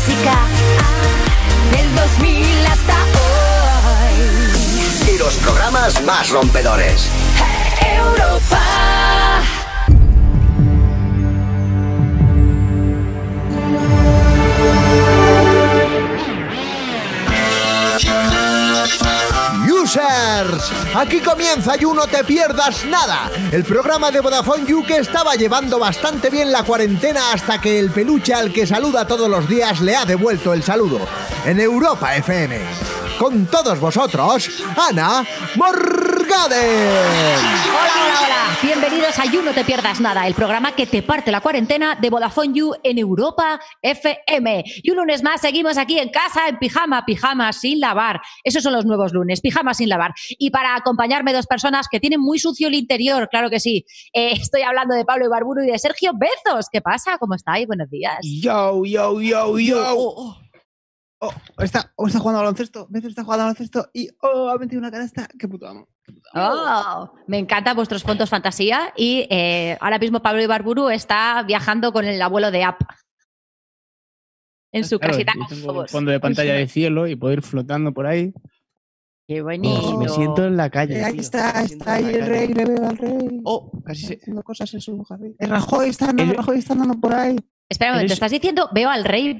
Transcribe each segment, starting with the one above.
música del 2000 hasta hoy. Y los programas más rompedores. Europa. Users, aquí comienza You No Te Pierdas Nada, el programa de Vodafone Yu que estaba llevando bastante bien la cuarentena hasta que el peluche al que saluda todos los días le ha devuelto el saludo. En Europa FM, con todos vosotros, Ana Morgade. Hola, hola, hola. Bienvenidos a You No Te Pierdas Nada, el programa que te parte la cuarentena de Vodafone You en Europa FM. Y un lunes más seguimos aquí en casa, en pijama, pijama sin lavar. Esos son los nuevos lunes, pijama sin lavar. Y para acompañarme dos personas que tienen muy sucio el interior, claro que sí. Estoy hablando de Pablo Ibarburu y de Sergio Bezos. ¿Qué pasa? ¿Cómo estáis? Buenos días. Yo, yo, yo, yo. Está jugando al baloncesto. Bezos está jugando al baloncesto y ha metido una canasta. ¡Qué puto amo! Oh, me encantan vuestros fondos fantasía. Y ahora mismo Pablo Ibarburu está viajando con el abuelo de App en su casita. Tengo un fondo de pantalla de cielo y puedo ir flotando por ahí. Qué bonito. Me siento en la calle. Ahí está ahí el rey, le veo al rey. Casi se... haciendo cosas en su jardín. El Rajoy está andando, por ahí. Espera un momento, ¿estás diciendo veo al rey,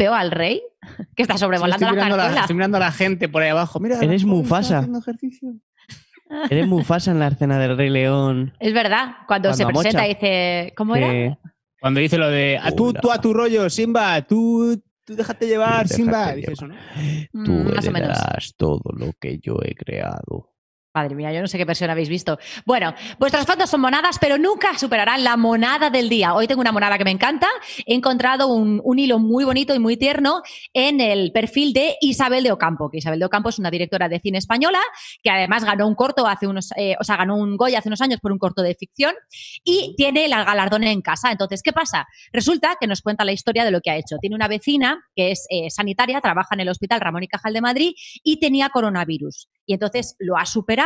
Que está sobrevolando la cartela. Estoy mirando a la gente por ahí abajo. Mira, eres Mufasa. Eres Mufasa en la escena del Rey León. Es verdad, cuando se presenta y dice... ¿Cómo era? Cuando dice lo de... Tú a tu rollo, Simba, tú déjate llevar, Simba. Dice eso, ¿no? Tú heredarás todo lo que yo he creado. Madre mía, yo no sé qué versión habéis visto. Bueno, vuestras fotos son monadas, pero nunca superarán la monada del día. Hoy tengo una monada que me encanta. He encontrado un hilo muy bonito y muy tierno en el perfil de Isabel de Ocampo, que Isabel de Ocampo es una directora de cine española, que además ganó un corto hace unos... ganó un Goya hace unos años por un corto de ficción y tiene el galardón en casa. Entonces, ¿qué pasa? Resulta que nos cuenta la historia de lo que ha hecho. Tiene una vecina que es sanitaria, trabaja en el hospital Ramón y Cajal de Madrid y tenía coronavirus. Y entonces lo ha superado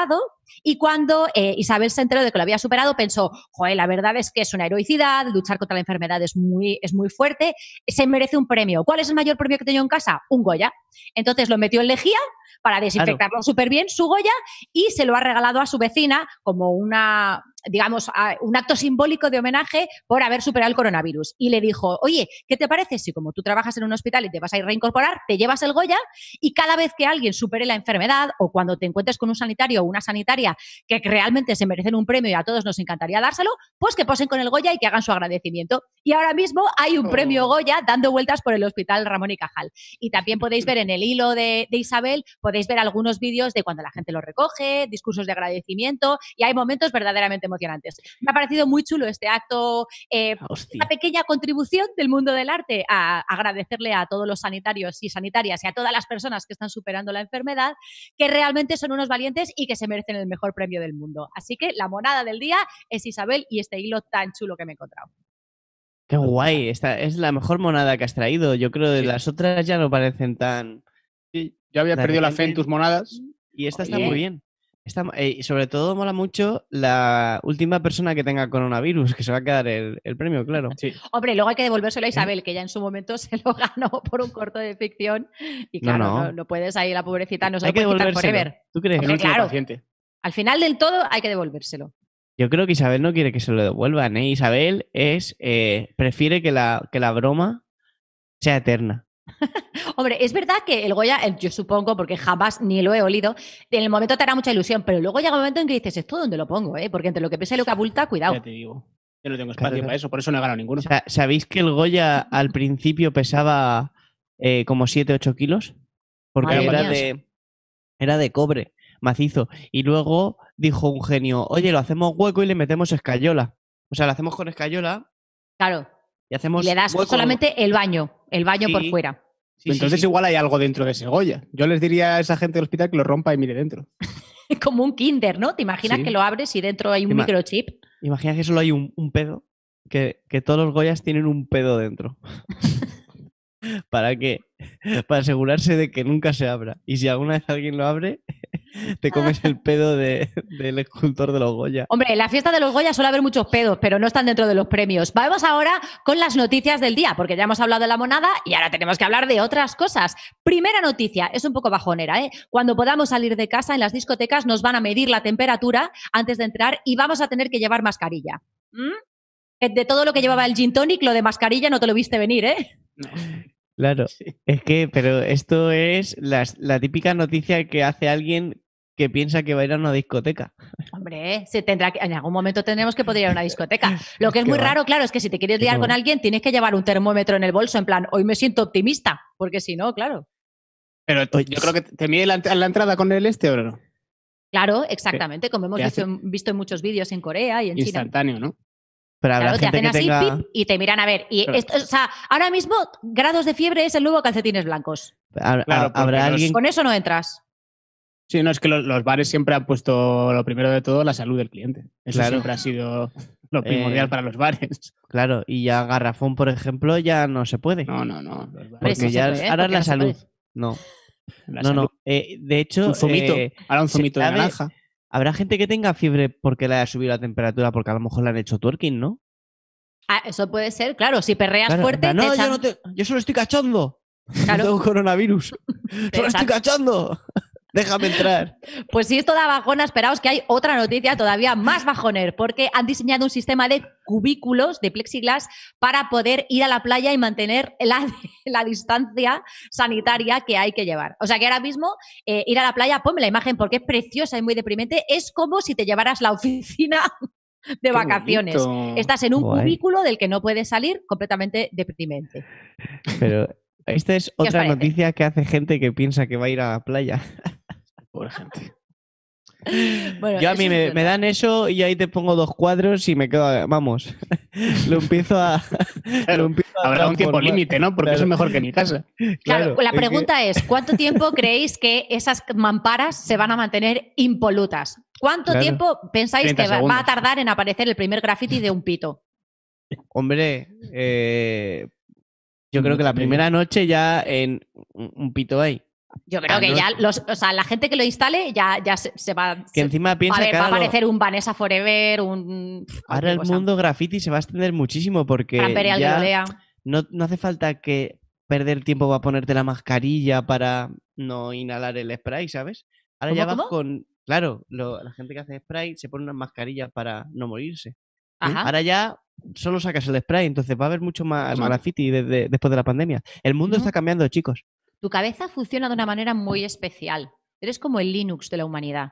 y cuando Isabel se enteró de que lo había superado pensó, joder, la verdad es que es una heroicidad, luchar contra la enfermedad es muy fuerte, se merece un premio. ¿Cuál es el mayor premio que tenía en casa? Un Goya. Entonces lo metió en lejía para desinfectarlo súper bien, su Goya, y se lo ha regalado a su vecina como una... digamos, un acto simbólico de homenaje por haber superado el coronavirus. Y le dijo, oye, ¿qué te parece si como tú trabajas en un hospital y te vas a ir a reincorporar, te llevas el Goya y cada vez que alguien supere la enfermedad o cuando te encuentres con un sanitario o una sanitaria que realmente se merecen un premio y a todos nos encantaría dárselo, pues que posen con el Goya y que hagan su agradecimiento? Y ahora mismo hay un premio Goya dando vueltas por el hospital Ramón y Cajal. Y también podéis ver en el hilo de Isabel, podéis ver algunos vídeos de cuando la gente lo recoge, discursos de agradecimiento y hay momentos verdaderamente emocionantes. Me ha parecido muy chulo este acto, una pequeña contribución del mundo del arte a agradecerle a todos los sanitarios y sanitarias y a todas las personas que están superando la enfermedad, que realmente son unos valientes y que se merecen el mejor premio del mundo. Así que la monada del día es Isabel y este hilo tan chulo que me he encontrado. ¡Qué guay! Esta es la mejor monada que has traído. Yo creo que las otras ya no parecen tan... Sí, yo había perdido la fe en tus monadas. Y esta está muy bien. Sobre todo mola mucho la última persona que tenga coronavirus, que se va a quedar el premio, claro. Sí. Hombre, luego hay que devolvérselo a Isabel, que ya en su momento se lo ganó por un corto de ficción. Y claro, no puedes ahí, la pobrecita, no se lo puede quitar forever. ¿Tú crees? Hombre, claro, al final del todo hay que devolvérselo. Yo creo que Isabel no quiere que se lo devuelvan, ¿eh? Isabel prefiere que la broma sea eterna. Hombre, es verdad que el Goya, yo supongo, porque jamás ni lo he olido, en el momento te hará mucha ilusión, pero luego llega un momento en que dices, ¿esto dónde lo pongo? Porque entre lo que pesa y lo que abulta, cuidado. Ya te digo, yo no tengo espacio para eso, por eso no he ganado ninguno. ¿Sabéis que el Goya al principio pesaba como 7-8 kilos? Porque era de cobre, macizo. Y luego dijo un genio, oye, lo hacemos hueco y le metemos escayola. O sea, lo hacemos con escayola. Claro. Y le das solamente el baño por fuera. Sí, entonces igual hay algo dentro de ese Goya. Yo les diría a esa gente del hospital que lo rompa y mire dentro. Como un kinder, ¿no? ¿Te imaginas que lo abres y dentro hay un microchip? Imaginas que solo hay un pedo, que todos los Goyas tienen un pedo dentro. ¿Para qué? Para asegurarse de que nunca se abra. Y si alguna vez alguien lo abre, te comes el pedo del escultor de los Goya. Hombre, en la fiesta de los Goya suele haber muchos pedos, pero no están dentro de los premios. Vamos ahora con las noticias del día, porque ya hemos hablado de la monada y ahora tenemos que hablar de otras cosas. Primera noticia, es un poco bajonera, ¿eh? Cuando podamos salir de casa, en las discotecas nos van a medir la temperatura antes de entrar y vamos a tener que llevar mascarilla. De todo lo que llevaba el gin tonic, lo de mascarilla no te lo viste venir, ¿eh? No. Claro, es que, pero esto es la típica noticia que hace alguien que piensa que va a ir a una discoteca. Hombre, en algún momento tendremos que poder ir a una discoteca. Lo que es muy raro, claro, es que si te quieres liar con alguien tienes que llevar un termómetro en el bolso, en plan, hoy me siento optimista, porque si no, claro. Pero yo creo que te mide la entrada con el este, ¿o no? Claro, exactamente, como hemos visto en muchos vídeos en Corea y en China. Instantáneo, ¿no? Pero claro, te hacen así pip, y te miran a ver. Y claro. Esto, o sea, ahora mismo, grados de fiebre es el nuevo calcetines blancos. Claro, ¿habrá alguien? Con eso no entras. Sí, no, es que los bares siempre han puesto lo primero de todo, la salud del cliente. Eso siempre ha sido lo primordial para los bares. Claro, y ya Garrafón, por ejemplo, ya no se puede. No. Porque ya puede, ahora porque la salud. No. La salud. No. De hecho, un zumito. Ahora un zumito de naranja. Habrá gente que tenga fiebre porque le haya subido la temperatura, porque a lo mejor le han hecho twerking, ¿no? Ah, eso puede ser, claro. Si perreas fuerte, no, te echan... yo solo estoy cachando. Claro. No tengo coronavirus. Solo estoy cachando. Déjame entrar. Pues si esto da bajona, esperaos que hay otra noticia todavía más bajoner, porque han diseñado un sistema de cubículos de plexiglas para poder ir a la playa y mantener la distancia sanitaria que hay que llevar. O sea que ahora mismo ir a la playa, ponme la imagen porque es preciosa y muy deprimente, es como si te llevaras la oficina de qué vacaciones. Bonito. Estás en un cubículo del que no puedes salir, completamente deprimente. Pero esta es otra noticia que hace gente que piensa que va a ir a la playa. Pobre gente. Bueno, yo a mí me dan eso y ahí te pongo dos cuadros y me quedo, vamos, lo empiezo a habrá un tiempo límite, ¿no? Porque eso es mejor que en mi casa. Claro, la pregunta es, ¿cuánto tiempo creéis que esas mamparas se van a mantener impolutas? ¿Cuánto tiempo pensáis que va a tardar en aparecer el primer graffiti de un pito? Hombre, yo creo que la primera noche ya en un pito hay. Yo creo que ya, la gente que lo instale ya se va... Que encima piensa que va a aparecer un Vanessa Forever, un... Ahora el mundo graffiti se va a extender muchísimo porque ya no hace falta que perder tiempo para ponerte la mascarilla para no inhalar el spray, ¿sabes? Ahora ya vas con... Claro, la gente que hace spray se pone unas mascarillas para no morirse. Ajá. Ahora ya solo sacas el spray, entonces va a haber mucho más graffiti después de la pandemia. El mundo está cambiando, chicos. Tu cabeza funciona de una manera muy especial. Eres como el Linux de la humanidad.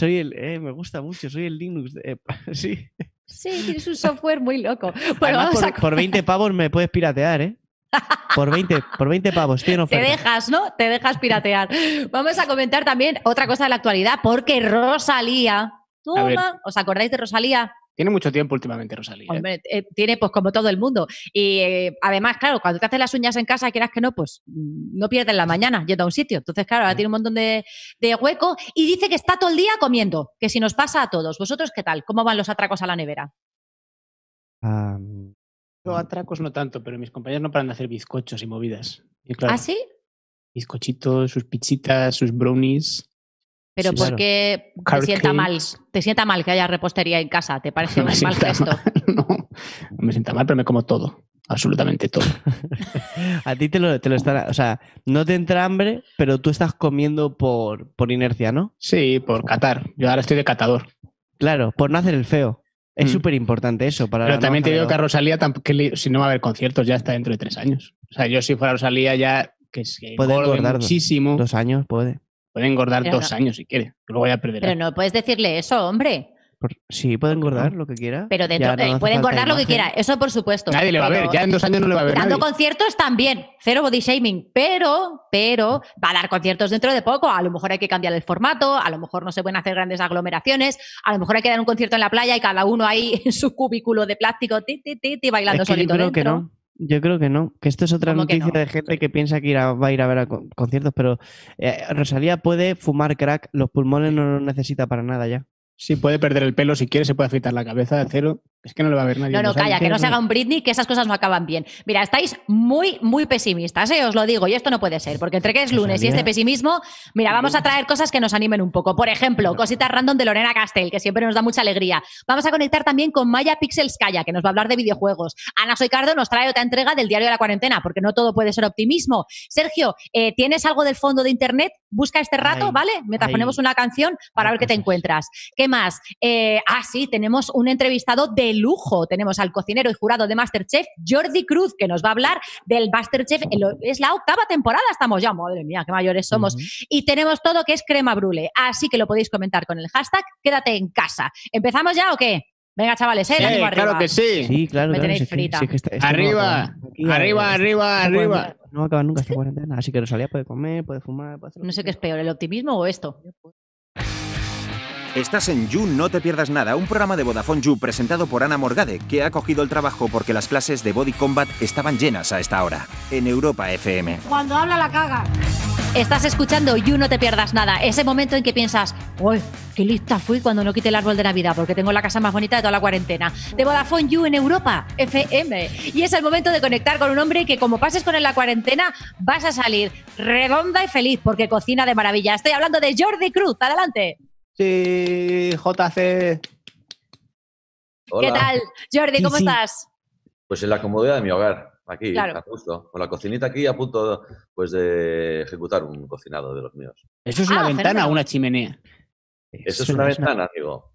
Me gusta mucho, soy el Linux. Sí. Sí, tienes un software muy loco. Bueno, además, por 20 pavos me puedes piratear, ¿eh? Por 20 pavos, estoy en oferta. Te dejas, ¿no? Te dejas piratear. Vamos a comentar también otra cosa de la actualidad, porque Rosalía... Toma, ¿os acordáis de Rosalía? Tiene mucho tiempo últimamente, Rosalía. Hombre, tiene pues como todo el mundo. Y además, claro, cuando te haces las uñas en casa, quieras que no, pues no pierdes la mañana yendo a un sitio. Entonces, claro, ahora tiene un montón de hueco y dice que está todo el día comiendo, que si nos pasa a todos. ¿Vosotros qué tal? ¿Cómo van los atracos a la nevera? Yo atracos no tanto, pero mis compañeros no paran de hacer bizcochos y movidas. Y, claro, ¿ah, sí? Bizcochitos, sus pizzitas, sus brownies... Pero sí, porque claro. te sienta mal que haya repostería en casa, ¿te parece un mal gesto? No me sienta mal, pero me como todo, absolutamente todo. A ti te lo están, o sea, no te entra hambre, pero tú estás comiendo por inercia, ¿no? Sí, por catar. Yo ahora estoy de catador. Claro, por no hacer el feo. Es súper importante eso. Pero también te digo que a Rosalía, si no va a haber conciertos, ya está dentro de 3 años. O sea, yo si fuera Rosalía ya, que se engorda muchísimo. 2 años puede. Puede engordar 2 años si quiere, luego ya perderá. Pero no puedes decirle eso, hombre. Sí, puede engordar lo que quiera. Pero dentro, no puede engordar lo que quiera, eso por supuesto. Nadie le va a ver, ya en 2 años no le va a ver. Dando conciertos también, cero body shaming, pero va a dar conciertos dentro de poco. A lo mejor hay que cambiar el formato, a lo mejor no se pueden hacer grandes aglomeraciones, a lo mejor hay que dar un concierto en la playa y cada uno ahí en su cubículo de plástico, bailando solito dentro. Yo creo que no, que esto es otra noticia de gente que piensa que va a ir a ver a conciertos, pero Rosalía puede fumar crack, los pulmones no lo necesita para nada ya. Sí, puede perder el pelo si quiere, se puede afeitar la cabeza de cero. Es que no lo va a ver nadie. No, no, calla, que no se haga un Britney, que esas cosas no acaban bien. Mira, estáis muy, muy pesimistas, ¿eh? Os lo digo, y esto no puede ser, porque entre que es lunes y este pesimismo, mira, vamos a traer cosas que nos animen un poco. Por ejemplo, cositas random de Lorena Castell, que siempre nos da mucha alegría. Vamos a conectar también con Maya Pixels, que nos va a hablar de videojuegos. Ana Soy Cardo nos trae otra entrega del Diario de la Cuarentena, porque no todo puede ser optimismo. Sergio, ¿tienes algo del fondo de internet? Busca este rato, ¿vale? Mientras ponemos una canción para ver qué te encuentras. ¿Qué más? Sí, tenemos un entrevistado de lujo. Tenemos al cocinero y jurado de MasterChef, Jordi Cruz, que nos va a hablar del MasterChef. Es la 8ª temporada, estamos ya. Madre mía, qué mayores somos. Y tenemos todo que es crema brûlée. Así que lo podéis comentar con el hashtag Quédate en Casa. ¿Empezamos ya o qué? Venga, chavales, el ánimo arriba. Claro que sí. Sí, claro. Me tenéis frita. Sí, está arriba, aquí, arriba. No va a acabar nunca esta cuarentena. Así que Rosalía puede comer, puede fumar, puede hacer... No sé qué es peor, el optimismo o esto. Estás en You, no te pierdas nada, un programa de Vodafone You presentado por Ana Morgade, que ha cogido el trabajo porque las clases de Body Combat estaban llenas a esta hora, en Europa FM. Cuando habla la caga. Estás escuchando You, no te pierdas nada, ese momento en que piensas, uy, qué lista fui cuando no quité el árbol de Navidad porque tengo la casa más bonita de toda la cuarentena. De Vodafone You en Europa FM. Y es el momento de conectar con un hombre que como pases con él la cuarentena vas a salir redonda y feliz porque cocina de maravilla. Estoy hablando de Jordi Cruz, adelante. Sí, JC. Hola. ¿Qué tal, Jordi? ¿Cómo estás? Pues en la comodidad de mi hogar, aquí, a gusto, con la cocinita aquí a punto pues, de ejecutar un cocinado de los míos. ¿Eso es una ventana o una chimenea? Eso es una ventana, amigo.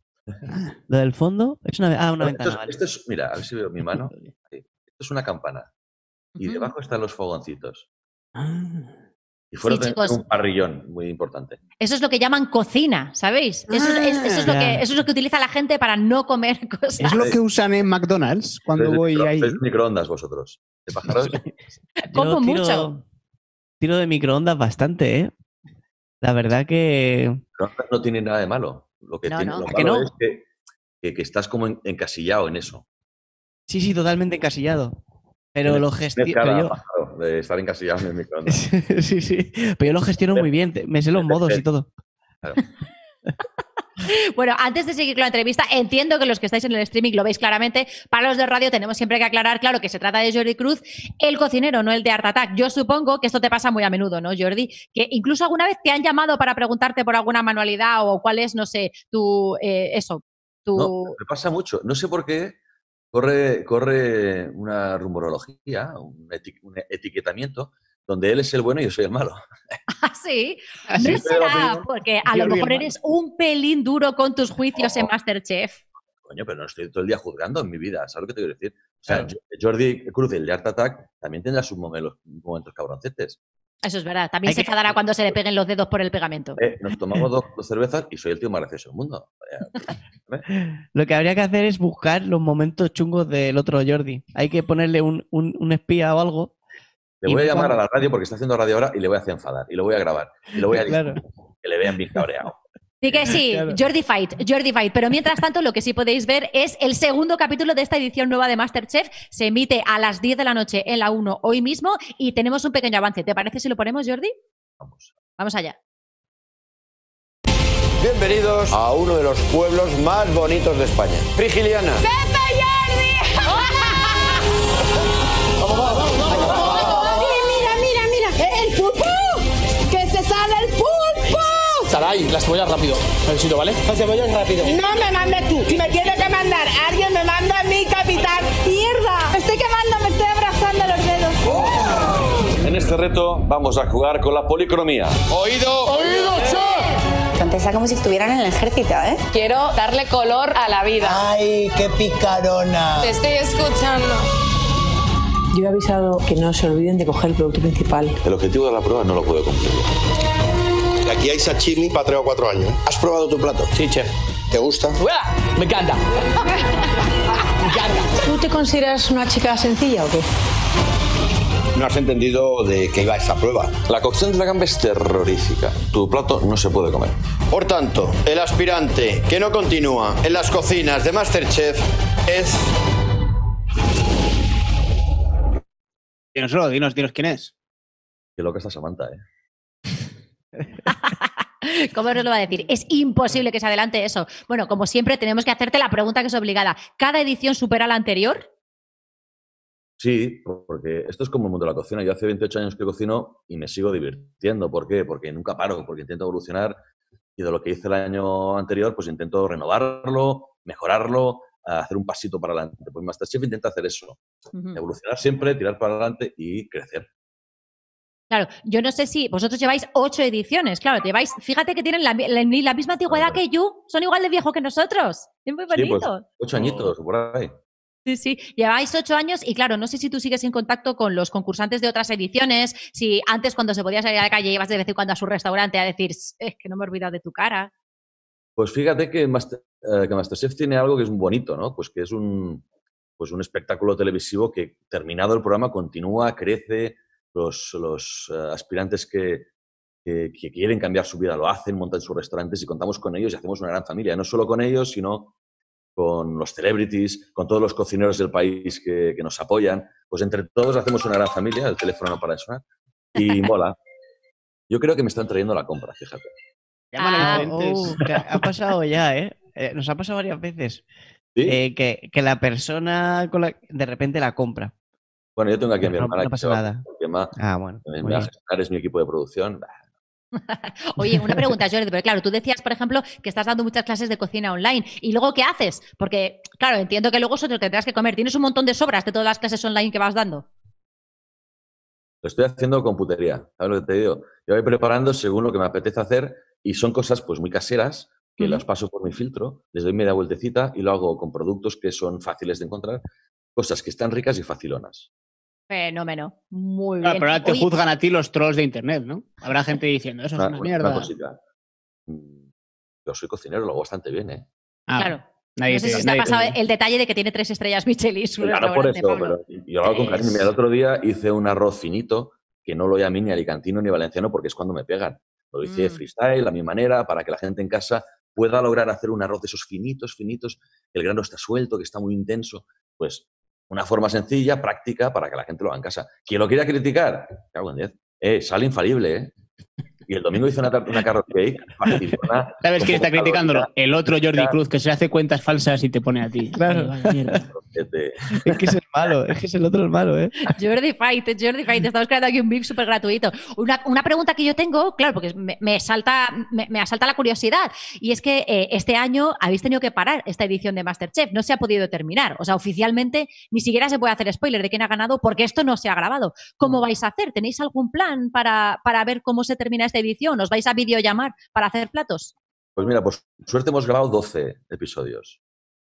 ¿Lo del fondo? Es una ventana. Esto es, mira, a ver si veo mi mano. Esto es una campana. Y debajo están los fogoncitos. Y fuera chicos, un parrillón muy importante. Eso es lo que llaman cocina, ¿sabéis? Eso es lo que utiliza la gente para no comer cosas. Es lo que usan en McDonald's cuando voy ahí. ¿Sois microondas vosotros? ¿De pájaros? Como mucho. Tiro de microondas bastante, ¿eh? La verdad que... No tiene nada de malo. Lo que tiene, lo malo es que estás como encasillado en eso. Sí, sí, totalmente encasillado. Pero lo gestiono. De estar encasillado en el microondas. Sí, sí. Pero yo lo gestiono muy bien. Me sé los modos y todo. Claro. Bueno, antes de seguir con la entrevista, entiendo que los que estáis en el streaming lo veis claramente. Para los de radio tenemos siempre que aclarar, claro, que se trata de Jordi Cruz, el cocinero, no el de Art Attack. Yo supongo que esto te pasa muy a menudo, ¿no, Jordi? Que incluso alguna vez te han llamado para preguntarte por alguna manualidad o cuál es, no sé, tu... No, me pasa mucho. No sé por qué. Corre una rumorología, un etiquetamiento, donde él es el bueno y yo soy el malo. ¿Ah, sí? ¿No será porque a lo mejor eres un pelín duro con tus juicios en MasterChef? Coño, pero no estoy todo el día juzgando en mi vida, ¿sabes lo que te quiero decir? O sea, Jordi Cruz, el de Art Attack, también tendrá sus momentos cabroncetes. Eso es verdad, también se enfadará cuando se le peguen los dedos por el pegamento. Nos tomamos dos cervezas y soy el tío más gracioso del mundo. Lo que habría que hacer es buscar los momentos chungos del otro Jordi. Hay que ponerle un espía o algo. Le voy a llamar a la radio porque está haciendo radio ahora y le voy a hacer enfadar. Y lo voy a grabar. Y lo voy a que le vean bien cabreado. Sí que sí, claro. Jordi Fight. Pero mientras tanto, lo que sí podéis ver es el segundo capítulo de esta edición nueva de MasterChef. Se emite a las 10 de la noche en la 1 hoy mismo y tenemos un pequeño avance. ¿Te parece si lo ponemos, Jordi? Vamos allá. Bienvenidos a uno de los pueblos más bonitos de España. Frigiliana. ¡Pepe Jordi! ¡Hola! ¡Vamos! ¡Mira! ¡El pulpo! ¡Que se sale el pulpo! Saray, las cebollas rápido. Al sitio, ¿vale? Las cebollas rápido. No me mandes tú. Si me tienes que mandar, alguien me manda a mi capitán. ¡Mierda! Me estoy quemando, me estoy abrazando los dedos. ¡Oh! En este reto vamos a jugar con la policromía. ¡Oído, chef! Contesta como si estuvieran en el ejército, ¿eh? Quiero darle color a la vida. ¡Ay, qué picarona! Te estoy escuchando. Yo he avisado que no se olviden de coger el producto principal. El objetivo de la prueba no lo puedo cumplir. Aquí hay sashimi para 3 o 4 años. ¿Has probado tu plato? Sí, chef. ¿Te gusta? ¡Uah! Me encanta. ¿Tú te consideras una chica sencilla o qué? No has entendido de qué iba esta prueba. La cocción de la gamba es terrorífica. Tu plato no se puede comer. Por tanto, el aspirante que no continúa en las cocinas de MasterChef es... Dinoslo, dinos quién es. Qué loca está Samantha, ¿eh? ¿Cómo nos lo va a decir? Es imposible que se adelante eso. Bueno, como siempre, tenemos que hacerte la pregunta que es obligada. ¿Cada edición supera la anterior? Sí, porque esto es como el mundo de la cocina. Yo hace 28 años que cocino y me sigo divirtiendo. ¿Por qué? Porque nunca paro, porque intento evolucionar y de lo que hice el año anterior, pues intento renovarlo, mejorarlo, hacer un pasito para adelante. Pues MasterChef intenta hacer eso. Evolucionar siempre, tirar para adelante y crecer. Claro, yo no sé si vosotros lleváis 8 ediciones, claro, lleváis, fíjate que tienen la misma antigüedad que Yu, son igual de viejos que nosotros, es muy bonito. Sí, pues, 8 añitos, por ahí. Sí, sí, lleváis 8 años y claro, no sé si tú sigues en contacto con los concursantes de otras ediciones, si antes cuando se podía salir a la calle ibas de vez en cuando a su restaurante a decir, es que no me he olvidado de tu cara. Pues fíjate que MasterChef tiene algo que es bonito, ¿no? Pues que es un espectáculo televisivo que terminado el programa continúa, crece. Los aspirantes que quieren cambiar su vida lo hacen, montan sus restaurantes y contamos con ellos y hacemos una gran familia. No solo con ellos, sino con los celebrities, con todos los cocineros del país que nos apoyan. Pues entre todos hacemos una gran familia, el teléfono no para de sonar, y mola. Yo creo que me están trayendo la compra, fíjate. Ha pasado ya, ¿eh? Nos ha pasado varias veces. ¿Sí? Que la persona con de repente la compra. Bueno, yo tengo aquí a mi hermana. No pasa nada. Me va a gestionar, es mi equipo de producción. Oye, una pregunta, Jordi, pero claro, tú decías, por ejemplo, que estás dando muchas clases de cocina online. ¿Y luego qué haces? Porque, claro, entiendo que luego eso te lo tendrás que comer. ¿Tienes un montón de sobras de todas las clases online que vas dando? Lo estoy haciendo con putería, ¿sabes lo que te digo? Yo voy preparando según lo que me apetece hacer y son cosas pues muy caseras que las paso por mi filtro, les doy media vueltecita y lo hago con productos que son fáciles de encontrar, cosas que están ricas y facilonas. Fenómeno. Muy bien. Pero ahora te juzgan a ti los trolls de internet, ¿no? Habrá gente diciendo, eso es una mierda. Una cosita. Yo soy cocinero, lo hago bastante bien, ¿eh? Claro. No sé si te ha pasado el detalle de que tiene 3 estrellas Michelin. Claro, por eso, Pablo. Pero yo lo hago con cariño. Mira, el otro día hice un arroz finito, que no lo llamé ni alicantino ni valenciano porque es cuando me pegan. Lo hice freestyle, a mi manera, para que la gente en casa pueda lograr hacer un arroz de esos finitos, finitos, el grano está suelto, que está muy intenso, pues... Una forma sencilla, práctica, para que la gente lo haga en casa. Quien lo quiera criticar, cago en 10. Sale infalible, ¿eh? Y el domingo hizo una carrot cake. ¿Sabes quién está criticándolo? El otro Jordi Cruz, que se hace cuentas falsas y te pone a ti. Claro. Es que es el malo, ¿eh? Jordi Fight, estamos creando aquí un VIP súper gratuito. Una pregunta que yo tengo, claro, porque me asalta la curiosidad, y es que este año habéis tenido que parar esta edición de MasterChef, no se ha podido terminar, o sea, oficialmente ni siquiera se puede hacer spoiler de quién ha ganado porque esto no se ha grabado. ¿Cómo vais a hacer? ¿Tenéis algún plan para ver cómo se termina esta edición? ¿Os vais a videollamar para hacer platos? Pues mira, por suerte hemos grabado 12 episodios.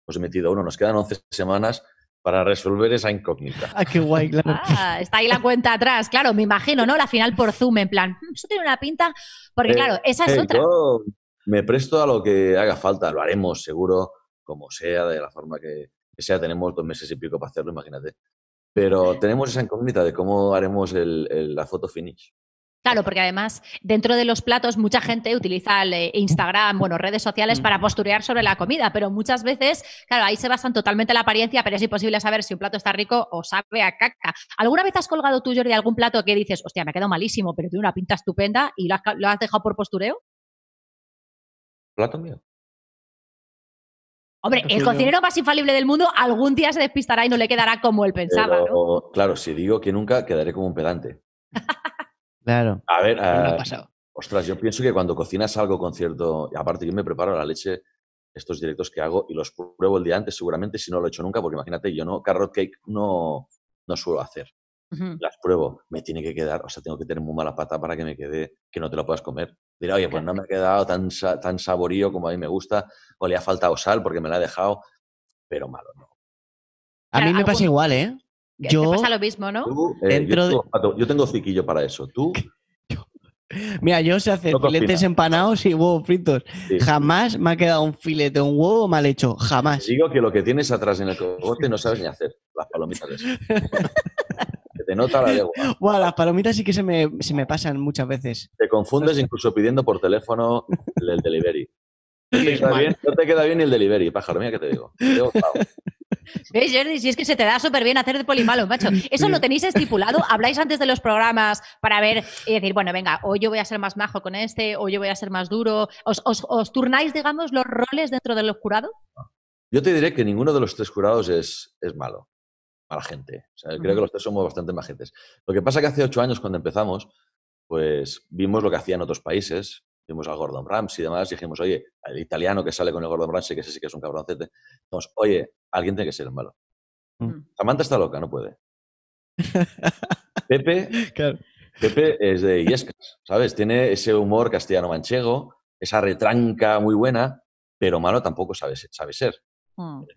Os he metido uno, nos quedan 11 semanas para resolver esa incógnita. ¡Ah, qué guay! Claro. Está ahí la cuenta atrás, claro, me imagino, ¿no? La final por Zoom, en plan, eso tiene una pinta, porque claro, esa es otra. Yo me presto a lo que haga falta, lo haremos seguro, como sea, de la forma que sea, tenemos 2 meses y pico para hacerlo, imagínate. Pero tenemos esa incógnita de cómo haremos la foto finish. Claro, porque además dentro de los platos mucha gente utiliza el Instagram, bueno, redes sociales para posturear sobre la comida, pero muchas veces, claro, ahí se basan totalmente en la apariencia, pero es imposible saber si un plato está rico o sabe a caca. ¿Alguna vez has colgado tú, Jordi, algún plato que dices, hostia, me ha quedado malísimo, pero tiene una pinta estupenda y lo has dejado por postureo? ¿Plato mío? Hombre, el cocinero más infalible del mundo algún día se despistará y no le quedará como él pensaba, pero, ¿no? Claro, si digo que nunca, quedaré como un pedante. Claro. A ver, ostras, yo pienso que cuando cocinas algo con cierto... Aparte, yo me preparo la leche, estos directos que hago, y los pruebo el día antes, seguramente, si no lo he hecho nunca, porque imagínate, yo no carrot cake no suelo hacer. Las pruebo. Me tiene que quedar, o sea, tengo que tener muy mala pata para que me quede, que no te lo puedas comer. Dirá, oye, pues no me ha quedado tan saborío como a mí me gusta, o le ha faltado sal porque me la ha dejado, pero malo no. A mí me pasa igual, ¿eh? Yo, te pasa lo mismo, ¿no? Yo tengo ciquillo para eso. ¿Tú? Mira, yo sé hacer filetes empanados y huevos fritos. Sí. Jamás me ha quedado un filete, un huevo mal hecho. Jamás. Te digo que lo que tienes atrás en el cogote no sabes ni hacer. Las palomitas de eso. Que te nota la lengua. Bueno, las palomitas sí que se me pasan muchas veces. Te confundes incluso pidiendo por teléfono el delivery. No te queda bien el delivery, pájaro. Mira que te digo. ¿Veis, Jordi? Si es que se te da súper bien hacer de polimalo, macho. ¿Eso lo tenéis estipulado? ¿Habláis antes de los programas para ver y decir, bueno, venga, o yo voy a ser más majo con este, o yo voy a ser más duro? ¿Os turnáis, digamos, los roles dentro del jurado? Yo te diré que ninguno de los tres jurados es malo, mala gente. O sea, creo que los tres somos bastante majentes. Lo que pasa es que hace 8 años, cuando empezamos, pues vimos lo que hacían otros países, vimos a Gordon Ramsay y demás, y dijimos, oye, el italiano que sale con el Gordon Ramsay, que ese sí que es un cabroncete, dijimos, oye, alguien tiene que ser el malo. Samantha está loca, no puede. Pepe es de Illescas, ¿sabes? Tiene ese humor castellano-manchego, esa retranca muy buena, pero malo tampoco sabe ser.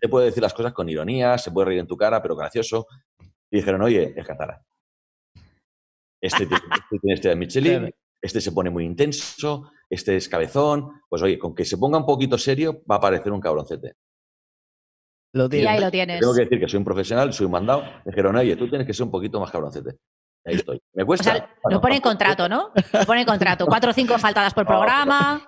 Te puede decir las cosas con ironía, se puede reír en tu cara, pero gracioso. Y dijeron, oye, es catara. Este tiene este de Michelin, claro. Este se pone muy intenso, este es cabezón. Pues oye, con que se ponga un poquito serio, va a parecer un cabroncete. Lo tienes. Y ahí lo tienes. Tengo que decir que soy un profesional, soy un mandado. Dijeron, oye, tú tienes que ser un poquito más cabroncete. Ahí estoy. Me cuesta. O sea, bueno, lo pone en contrato, ¿no? Lo pone en contrato. 4 o 5 faltadas por programa.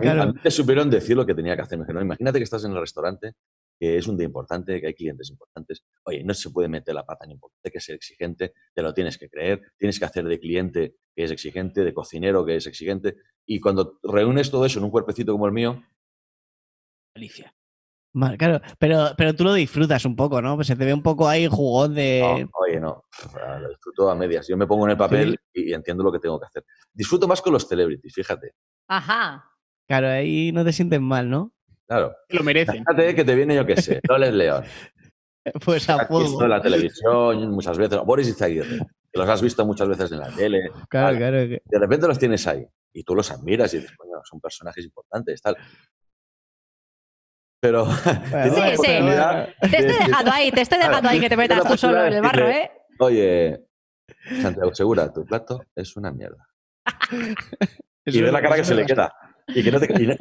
Claro. A mí te supieron decir lo que tenía que hacer. Me dijeron, imagínate que estás en el restaurante, que es un día importante, que hay clientes importantes. Oye, no se puede meter la pata ni un poquito, hay que ser exigente, te lo tienes que creer, tienes que hacer de cliente que es exigente, de cocinero que es exigente. Y cuando reúnes todo eso en un cuerpecito como el mío, delicia. Claro, pero tú lo disfrutas un poco, ¿no? Pues se te ve un poco ahí jugón de... No, oye, no, lo disfruto a medias. Yo me pongo en el papel y entiendo lo que tengo que hacer. Disfruto más con los celebrities, fíjate. Ajá. Claro, ahí no te sientes mal, ¿no? Claro. Lo merecen. Fíjate que te viene, yo qué sé, Loles León. Pues a fuego. En la televisión muchas veces, Boris Izaguirre, que los has visto muchas veces en la tele. Claro, tal. Claro. De repente los tienes ahí y tú los admiras y dices, bueno, son personajes importantes, tal. Pero... Bueno, sí, sí. Te estoy dejando ahí que te metas tú solo en el barro, ¿eh? Oye, Santiago Segura, tu plato es una mierda. Y ve la cara que se le queda. Y que,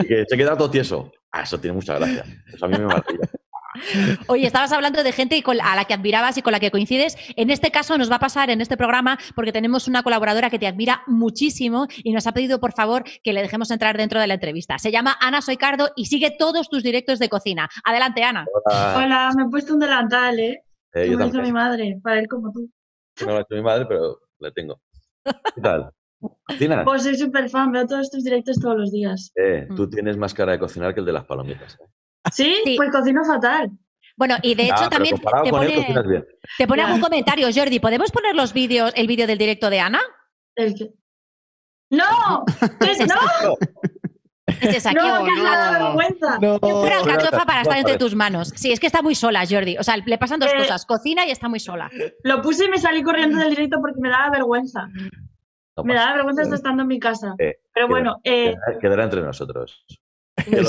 que se queda todo tieso. Ah, eso tiene mucha gracia. Eso a mí me maravilla. Oye, estabas hablando de gente a la que admirabas y con la que coincides. En este caso nos va a pasar en este programa porque tenemos una colaboradora que te admira muchísimo y nos ha pedido, por favor, que le dejemos entrar dentro de la entrevista. Se llama Ana Soy Cardo y sigue todos tus directos de cocina. Adelante, Ana. Hola, me he puesto un delantal, ¿eh? Yo me hizo mi madre, para él como tú. No lo ha hecho mi madre, pero la tengo. ¿Qué tal? ¿Cocinas? Pues soy súper fan, veo todos tus directos todos los días. Tú tienes más cara de cocinar que el de las palomitas. ¿Sí? Sí, pues cocino fatal. Bueno, y de hecho también te pone algún comentario, Jordi. ¿Podemos poner los vídeos, el vídeo del directo de Ana? ¿El qué? ¡No! ¿Qué es no? Dices, no, yo fuera el cartofa para estar entre tus manos. Sí, es que está muy sola, Jordi. O sea, le pasan dos cosas, cocina y está muy sola. Lo puse y me salí corriendo del directo porque me daba vergüenza. No me da vergüenza estar estando en mi casa. Pero bueno... Quedará entre nosotros.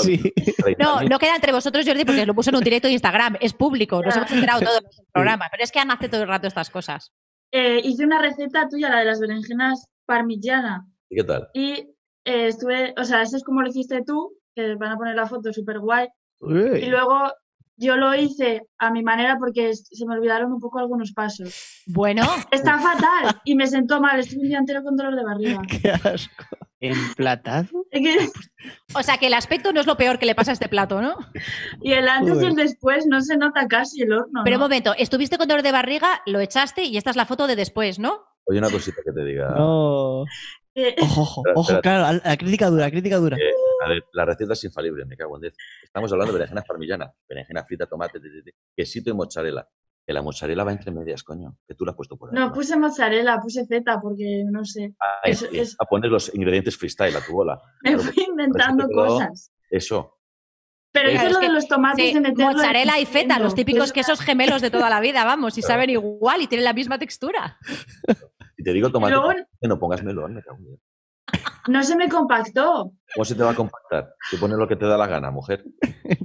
Sí. No, no queda entre vosotros, Jordi, porque lo puso en un directo de Instagram. Es público, nos hemos enterado todos en el programa. Pero es que Ana hace todo el rato estas cosas. Hice una receta tuya, la de las berenjenas parmigiana. ¿Y qué tal? Y estuve... O sea, eso es como lo hiciste tú, que van a poner la foto súper guay. Uy. Y luego... Yo lo hice a mi manera porque se me olvidaron un poco algunos pasos. Bueno. Está fatal y me sentó mal. Estuve un día entero con dolor de barriga. ¡Qué asco! ¿Emplatado? O sea, que el aspecto no es lo peor que le pasa a este plato, ¿no? Y el antes y el después no se nota casi el horno. Pero un momento, estuviste con dolor de barriga, lo echaste y esta es la foto de después, ¿no? Oye, una cosita que te diga. No. Ojo, claro, la crítica dura, a ver, la receta es infalible, me cago en 10. Estamos hablando de berenjenas parmigianas, berenjena frita, tomate, quesito y mozzarella. Que la mozzarella va entre medias, coño, que tú la has puesto por ahí. No, puse mozzarella, puse feta porque no sé. Ah, es a poner los ingredientes freestyle a tu bola. Me fui inventando cosas. Eso. Pero eso es lo de los tomates de meterlo. Mozzarella y feta, los típicos quesos gemelos de toda la vida, vamos, y saben igual y tienen la misma textura. Y te digo tomate, luego, que no pongas melón, me cago en 10. No se me compactó. ¿Cómo se te va a compactar? Tú pones lo que te da la gana, mujer.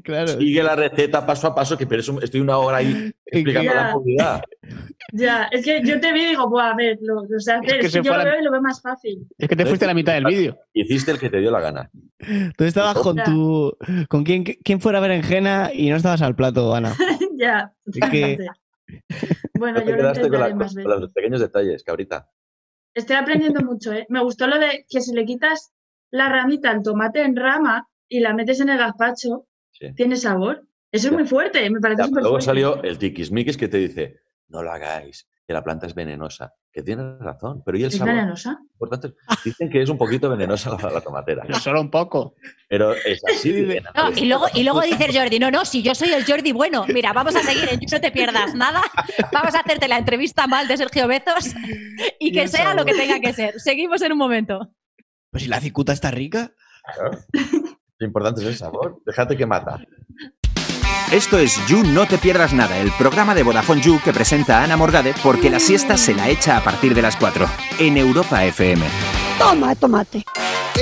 Claro. Sigue la receta paso a paso, que pero eso estoy una hora ahí explicando la comida. Ya, es que yo te vi y digo, a ver, o sea, yo lo veo y lo veo más fácil. Es que te fuiste a la mitad del vídeo. Hiciste el que te dio la gana. Tú estabas con quién fuera berenjena y no estabas al plato, Ana. Ya. Es que... Bueno, yo lo intentaré más bien. Con los pequeños detalles, cabrita. Estoy aprendiendo mucho, ¿eh? Me gustó lo de que si le quitas la ramita al tomate en rama y la metes en el gazpacho, tiene sabor. Eso es muy fuerte, me parece súper fuerte. Luego salió el tiquismiquis que te dice, no lo hagáis, que la planta es venenosa. Que tienes razón, pero ¿y el sabor? ¿Es venenosa? Por tanto, dicen que es un poquito venenosa la tomatera. Pero solo un poco. Pero es así de venenosa. No, y luego dice el Jordi, no, si yo soy el Jordi bueno. Mira, vamos a seguir en You, no te pierdas nada. Vamos a hacerte la entrevista mal de Sergio Bezos y que sea lo que tenga que ser. Seguimos en un momento. Pues si la cicuta está rica. Claro. Lo importante es el sabor. Déjate que mata. Esto es You No Te Pierdas Nada, el programa de Vodafone You que presenta a Ana Morgade porque la siesta se la echa a partir de las 4 en Europa FM. Toma, tomate.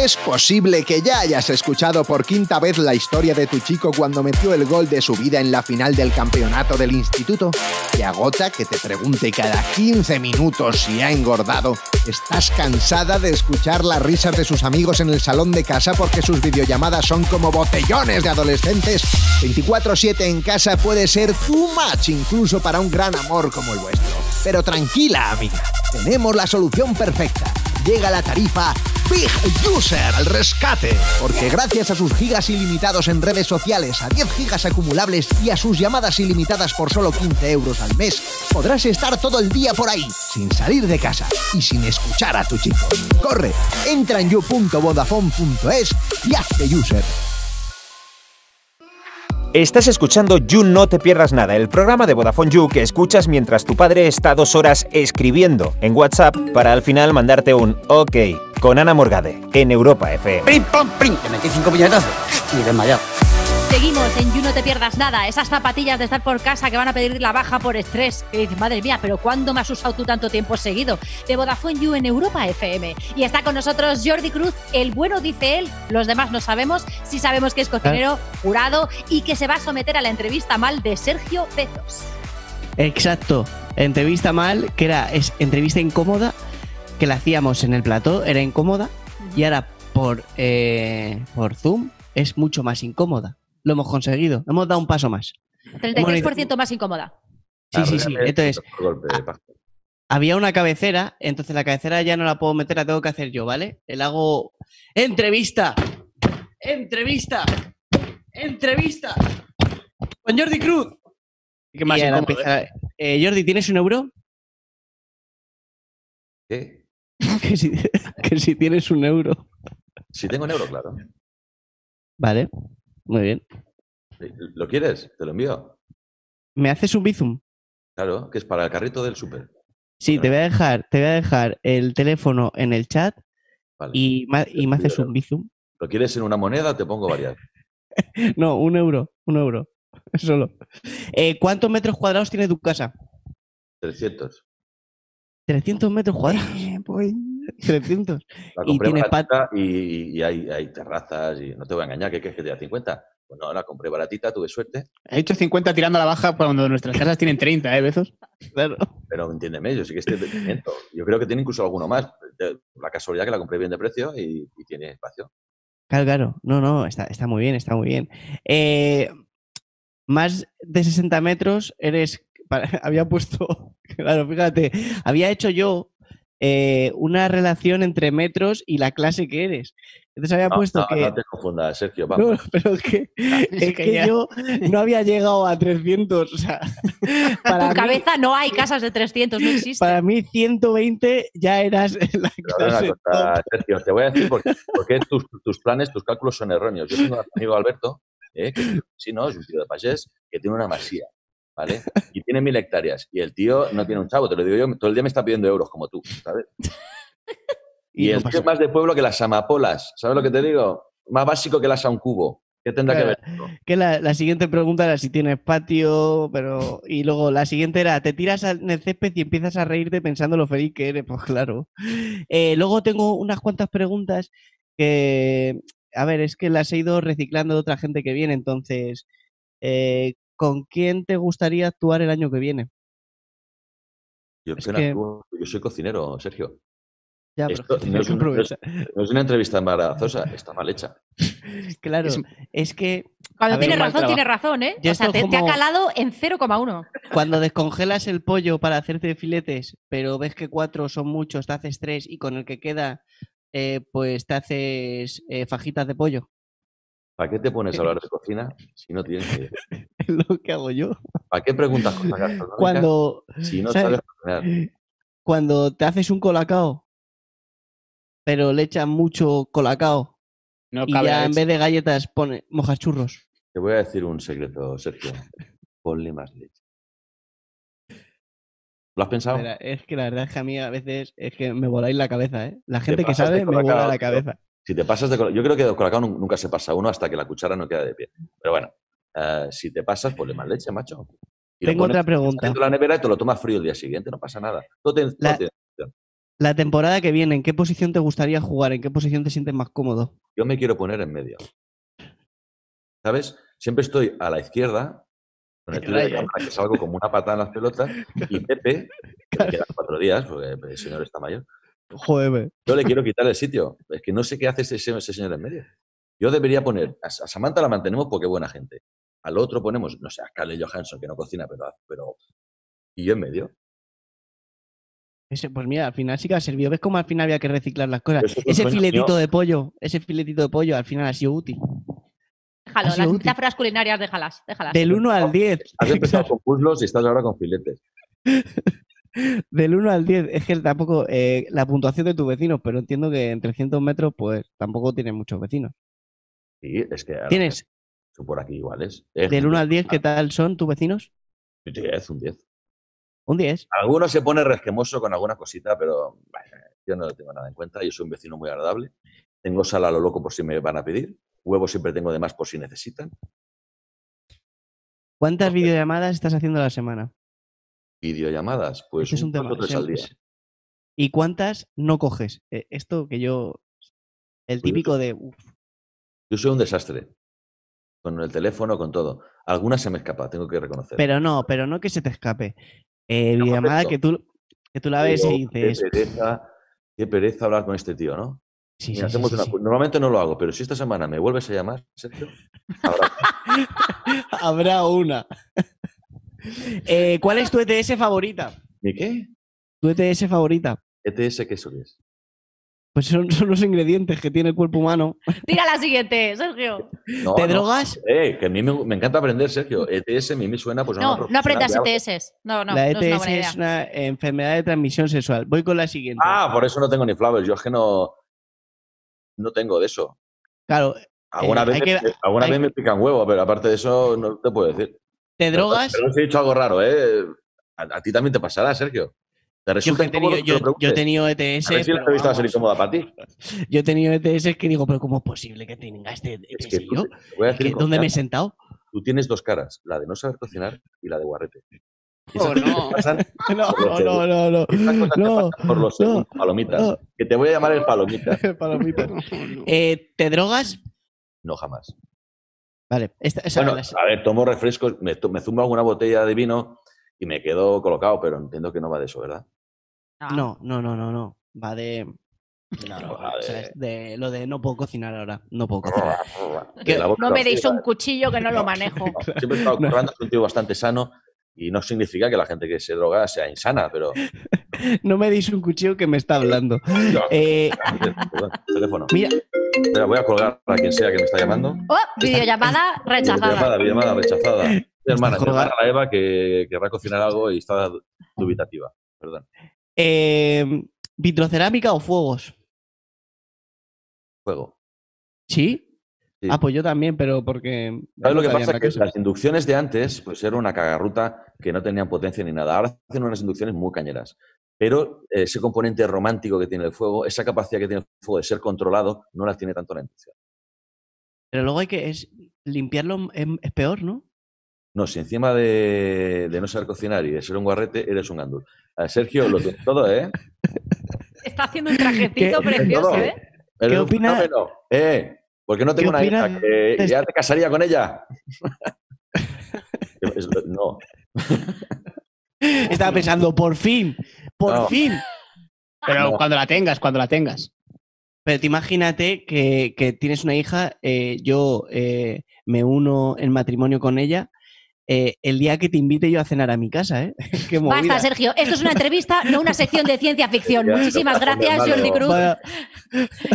Es posible que ya hayas escuchado por quinta vez la historia de tu chico cuando metió el gol de su vida en la final del campeonato del instituto. Te agota que te pregunte cada 15 minutos si ha engordado. ¿Estás cansada de escuchar las risas de sus amigos en el salón de casa porque sus videollamadas son como botellones de adolescentes? 24/7 en casa puede ser too much incluso para un gran amor como el vuestro. Pero tranquila, amiga, tenemos la solución perfecta. Llega la tarifa Big User al rescate, porque gracias a sus gigas ilimitados en redes sociales, a 10 gigas acumulables y a sus llamadas ilimitadas por solo 15 euros al mes, podrás estar todo el día por ahí, sin salir de casa y sin escuchar a tu chico. Corre, entra en you.vodafone.es y hazte user. Estás escuchando You No Te Pierdas Nada, el programa de Vodafone You que escuchas mientras tu padre está 2 horas escribiendo en WhatsApp para al final mandarte un OK con Ana Morgade en Europa FM. ¡Prim, pam, prim! Te metí 5 puñetazos y me he desmayado. Seguimos en You No Te Pierdas Nada, esas zapatillas de estar por casa que van a pedir la baja por estrés, que dices, madre mía, pero ¿cuándo me has usado tú tanto tiempo seguido? De Vodafone You en Europa FM. Y está con nosotros Jordi Cruz, el bueno dice él, los demás no sabemos, sí sabemos que es cocinero, jurado y que se va a someter a la entrevista mal de Sergio Bezos. Exacto, entrevista mal, que es entrevista incómoda, que la hacíamos en el plató, era incómoda, y ahora por Zoom es mucho más incómoda. Lo hemos conseguido, hemos dado un paso más. 33% más incómoda. Sí. Entonces, había una cabecera, entonces la cabecera ya no la puedo meter, la tengo que hacer yo, ¿vale? Le hago entrevista con Jordi Cruz. ¿Qué más incómodo, Jordi, ¿tienes un euro? ¿Qué? que si tienes un euro. Si tengo un euro, claro. Vale. Muy bien. ¿Lo quieres? Te lo envío. ¿Me haces un bizum? Claro, que es para el carrito del súper. Sí, bueno. Te voy a dejar el teléfono en el chat, vale. y me haces un bizum. ¿Lo quieres en una moneda? Te pongo varias. No, un euro. Solo. ¿Cuántos metros cuadrados tiene tu casa? 300. 300 metros cuadrados. Pues 300. La compré baratita y hay terrazas y no te voy a engañar, ¿qué crees que te da 50? Pues no, la compré baratita, tuve suerte. He hecho 50 tirando a la baja cuando nuestras casas tienen 30, Bezos. Claro. Pero entiéndeme, yo sí que estoy de 500. Yo creo que tiene incluso alguno más. La casualidad que la compré bien de precio y tiene espacio. Claro. No, está muy bien, está muy bien. Más de 60 metros eres... Había puesto... Claro, fíjate. Había hecho yo una relación entre metros y la clase que eres. Entonces había puesto que... No te confundas, Sergio, vamos. No, pero es que yo no había llegado a 300. O sea, para tu cabeza no hay casas de 300, no existe. Para mí 120 ya eras la clase. Cosa, Sergio, te voy a decir por qué tus planes, tus cálculos son erróneos. Yo tengo a mi amigo Alberto, que sí, no, es un tío de Pagés, que tiene una masía. ¿Vale? Y tiene 1000 hectáreas. Y el tío no tiene un chavo, te lo digo yo, todo el día me está pidiendo euros como tú, ¿sabes? Y el tío es más de pueblo que las amapolas, ¿sabes lo que te digo? Más básico que las a un cubo. ¿Qué tendrá que ver? ¿No? Que la siguiente pregunta era si tienes patio, pero... Y luego la siguiente era, te tiras en el césped y empiezas a reírte pensando lo feliz que eres. Pues claro. Luego tengo unas cuantas preguntas que... A ver, es que las he ido reciclando de otra gente que viene, entonces... ¿Con quién te gustaría actuar el año que viene? Yo soy cocinero, Sergio. Ya, pero no es una entrevista embarazosa, está mal hecha. Claro, es que... Cuando tienes razón, ¿eh? Yo, o sea, te ha calado en 0,1. Cuando descongelas el pollo para hacerte filetes, pero ves que 4 son muchos, te haces 3 y con el que queda, pues te haces fajitas de pollo. ¿Para qué te pones a hablar de cocina si no tienes que... lo que hago yo. ¿Para qué preguntas cosas gastronómicas si no sabes cocinar? Cuando te haces un colacao, pero le echan mucho colacao y ya en vez de galletas pone mojachurros. Te voy a decir un secreto, Sergio. Ponle más leche. ¿Lo has pensado? Mira, es que la verdad es que a mí a veces es que me voláis la cabeza, ¿eh? La gente que sabe me vuela la cabeza. Si te pasas de colacao, yo creo que de colacao nunca se pasa uno hasta que la cuchara no queda de pie. Pero bueno, si te pasas, ponle más leche, macho. Y tengo otra pregunta. Dentro de la nevera y te lo tomas frío el día siguiente, no pasa nada. La temporada que viene, ¿en qué posición te gustaría jugar? ¿En qué posición te sientes más cómodo? Yo me quiero poner en medio. ¿Sabes? Siempre estoy a la izquierda, con el tiro de cámara que salgo como una patada en las pelotas, y Pepe, que me quedan 4 días, porque el señor está mayor. Joder. Yo le quiero quitar el sitio. Es que no sé qué hace ese señor en medio. Yo debería poner... A Samantha la mantenemos porque es buena gente. Al otro ponemos, no sé, a Scarlett Johansson, que no cocina, pero... Y yo en medio. Pues mira, al final sí que ha servido. ¿Ves cómo al final había que reciclar las cosas? Ese filetito de pollo al final ha sido útil. Déjalo, las metáforas culinarias, déjalas. Del 1 al 10. Has empezado con puzzles y estás ahora con filetes. Del 1 al 10, es que tampoco la puntuación de tus vecinos, pero entiendo que en 300 metros, pues tampoco tienes muchos vecinos. Sí, es que... ¿Tienes? Son por aquí iguales. Del 1 al 10, ¿qué tal son tus vecinos? Un 10, un 10. ¿Un 10? Alguno se pone resquemoso con alguna cosita, pero bueno, yo no lo tengo nada en cuenta. Yo soy un vecino muy agradable. Tengo sal a lo loco por si me van a pedir. Huevos siempre tengo de más por si necesitan. ¿Cuántas videollamadas estás haciendo a la semana? Videollamadas, pues este es un tema, 2 o 3 al día. ¿Y cuántas no coges? Esto que yo... El típico de... Uf. Yo soy un desastre. Con el teléfono, con todo. Algunas se me escapa, tengo que reconocer. Pero no que se te escape. Videollamada que tú la ves y dices... Qué pereza hablar con este tío, ¿no? Sí, mira, sí, hacemos una... Normalmente no lo hago, pero si esta semana me vuelves a llamar, Sergio, habrá una. ¿Cuál es tu ETS favorita? ¿Mi qué? ¿Tu ETS favorita? ¿ETS qué eso es? Pues son los ingredientes que tiene el cuerpo humano. Tira la siguiente, Sergio. No, ¿Te drogas? Que a mí me encanta aprender, Sergio. ETS a mí me suena... Pues no aprendas ETS. No, la ETS es una enfermedad de transmisión sexual. Voy con la siguiente. Ah, por eso no tengo ni flavors. Yo es que no tengo de eso. Claro. Alguna vez me pican huevo, pero aparte de eso no te puedo decir. ¿Te drogas? Pero os he dicho algo raro, ¿eh? A ti también te pasará, Sergio. ¿Te resulta incómodo? Yo he tenido ETS... A ver si la entrevista va a ser incómoda para ti. Yo he tenido ETS que digo, pero ¿cómo es posible que tenga este ETS yo? ¿Dónde me he sentado? Tú tienes dos caras, la de no saber cocinar y la de guarrete. Oh, no. No. Por los palomitas. No. Que te voy a llamar el palomita. ¿Te drogas? No, jamás. Vale. A ver, tomo refrescos, me zumbo alguna botella de vino y me quedo colocado, pero entiendo que no va de eso, ¿verdad? No. Va de... lo de no puedo cocinar ahora. No puedo cocinar. No me deis un cuchillo que no lo manejo. Siempre he estado currando, soy un tío bastante sano y no significa que la gente que se droga sea insana, pero... No me deis un cuchillo que me está hablando. Teléfono. Mira... Pero voy a colgar a quien sea que me está llamando. ¡Oh! Videollamada rechazada. Videollamada rechazada. Mi hermana, a Eva que va a cocinar algo y está dubitativa. Perdón. ¿Vitrocerámica o fuegos? Fuego. ¿Sí? Sí. Ah, pues yo también, pero porque... ¿Sabes lo que pasa? Que las inducciones de antes, pues era una cagarruta que no tenían potencia ni nada. Ahora hacen unas inducciones muy cañeras. Pero ese componente romántico que tiene el fuego, esa capacidad que tiene el fuego de ser controlado, no la tiene tanto la inducción. Pero luego hay que... limpiarlo es peor, ¿no? No, si encima de no saber cocinar y de ser un guarrete, eres un gandul. Sergio, lo tienes todo, ¿eh? Está haciendo un trajecito precioso, ¿eh? ¿Qué opinas? Porque no tengo una hija que ya te casaría con ella. No. Estaba pensando, por fin. Pero cuando la tengas. Pero te imagínate que tienes una hija, yo me uno en matrimonio con ella, el día que te invite yo a cenar a mi casa, ¿eh? Qué movida. Basta, Sergio. Esto es una entrevista, no una sección de ciencia ficción. Muchísimas gracias, Jordi Cruz.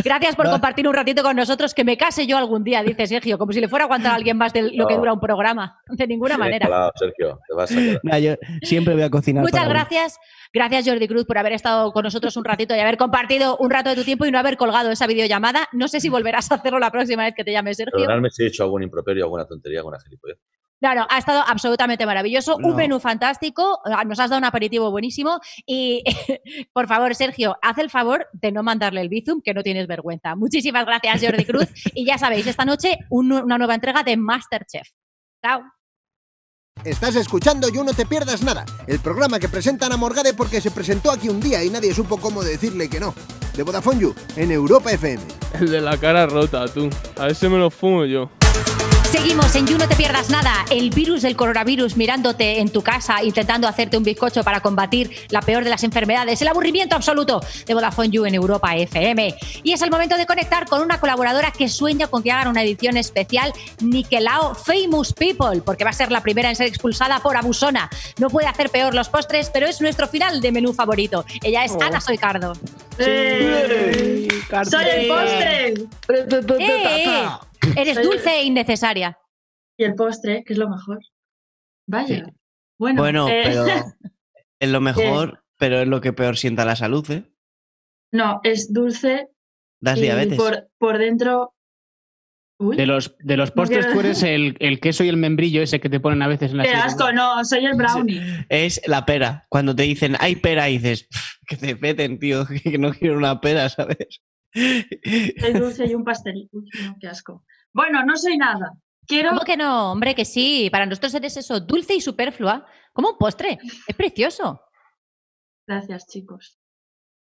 Gracias por compartir un ratito con nosotros. Que me case yo algún día, dice Sergio, como si le fuera a aguantar a alguien más de lo que dura un programa. De ninguna manera. Calado, Sergio. Te vas a quedar. Nah, yo siempre voy a cocinar. Muchas gracias. Gracias, Jordi Cruz, por haber estado con nosotros un ratito y haber compartido un rato de tu tiempo y no haber colgado esa videollamada. No sé si volverás a hacerlo la próxima vez que te llame, Sergio. Perdonadme si he hecho algún improperio, alguna tontería, alguna gilipollez. No, no, ha estado absolutamente maravilloso, un menú fantástico, nos has dado un aperitivo buenísimo y, por favor, Sergio, haz el favor de no mandarle el bizum, que no tienes vergüenza. Muchísimas gracias, Jordi Cruz, y ya sabéis, esta noche una nueva entrega de MasterChef. Chao. Estás escuchando You No Te Pierdas Nada, el programa que presenta Ana Morgade porque se presentó aquí un día y nadie supo cómo decirle que no. De Vodafone You, en Europa FM. El de la cara rota, tú. A ese me lo fumo yo. Seguimos en You No Te Pierdas Nada, el virus del coronavirus mirándote en tu casa, intentando hacerte un bizcocho para combatir la peor de las enfermedades, el aburrimiento absoluto de Vodafone You en Europa FM. Y es el momento de conectar con una colaboradora que sueña con que hagan una edición especial Niquelao Famous People, porque va a ser la primera en ser expulsada por abusona. No puede hacer peor los postres, pero es nuestro final de menú favorito. Ella es Ana Soy Cardo. ¡Ey! ¡Soy el postre! ¡Ey! Eres dulce e innecesaria. Y el postre, que es lo mejor. Vaya. Sí. Bueno, pero es lo mejor, pero es lo que peor sienta la salud, ¿eh? No, es dulce. Das diabetes. Por dentro... Uy. De los postres tú eres el queso y el membrillo ese que te ponen a veces en la serie. ¡Qué asco! No, soy el brownie. Es la pera. Cuando te dicen, hay pera, y dices, que te peten, tío, que no quiero una pera, ¿sabes? El dulce y un pastel. Uy, no, qué asco. Bueno, no soy nada. Quiero... ¿Cómo que no? Hombre, que sí. Para nosotros eres eso, dulce y superflua. Como un postre. Es precioso. Gracias, chicos.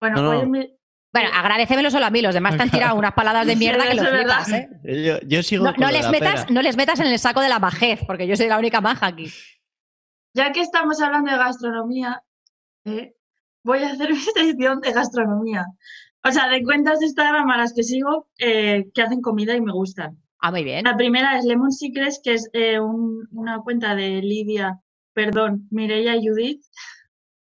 Bueno, no. Bueno, agradecémelo solo a mí. Los demás te han tirado unas paladas de mierda que los flipas, ¿eh? Yo sigo no les metas en el saco de la majez, porque yo soy la única maja aquí. Ya que estamos hablando de gastronomía, voy a hacer mi sección de gastronomía. O sea, de cuentas de Instagram a las que sigo que hacen comida y me gustan. Ah, muy bien. La primera es Lemon Secrets, que es una cuenta de Mireia y Judith.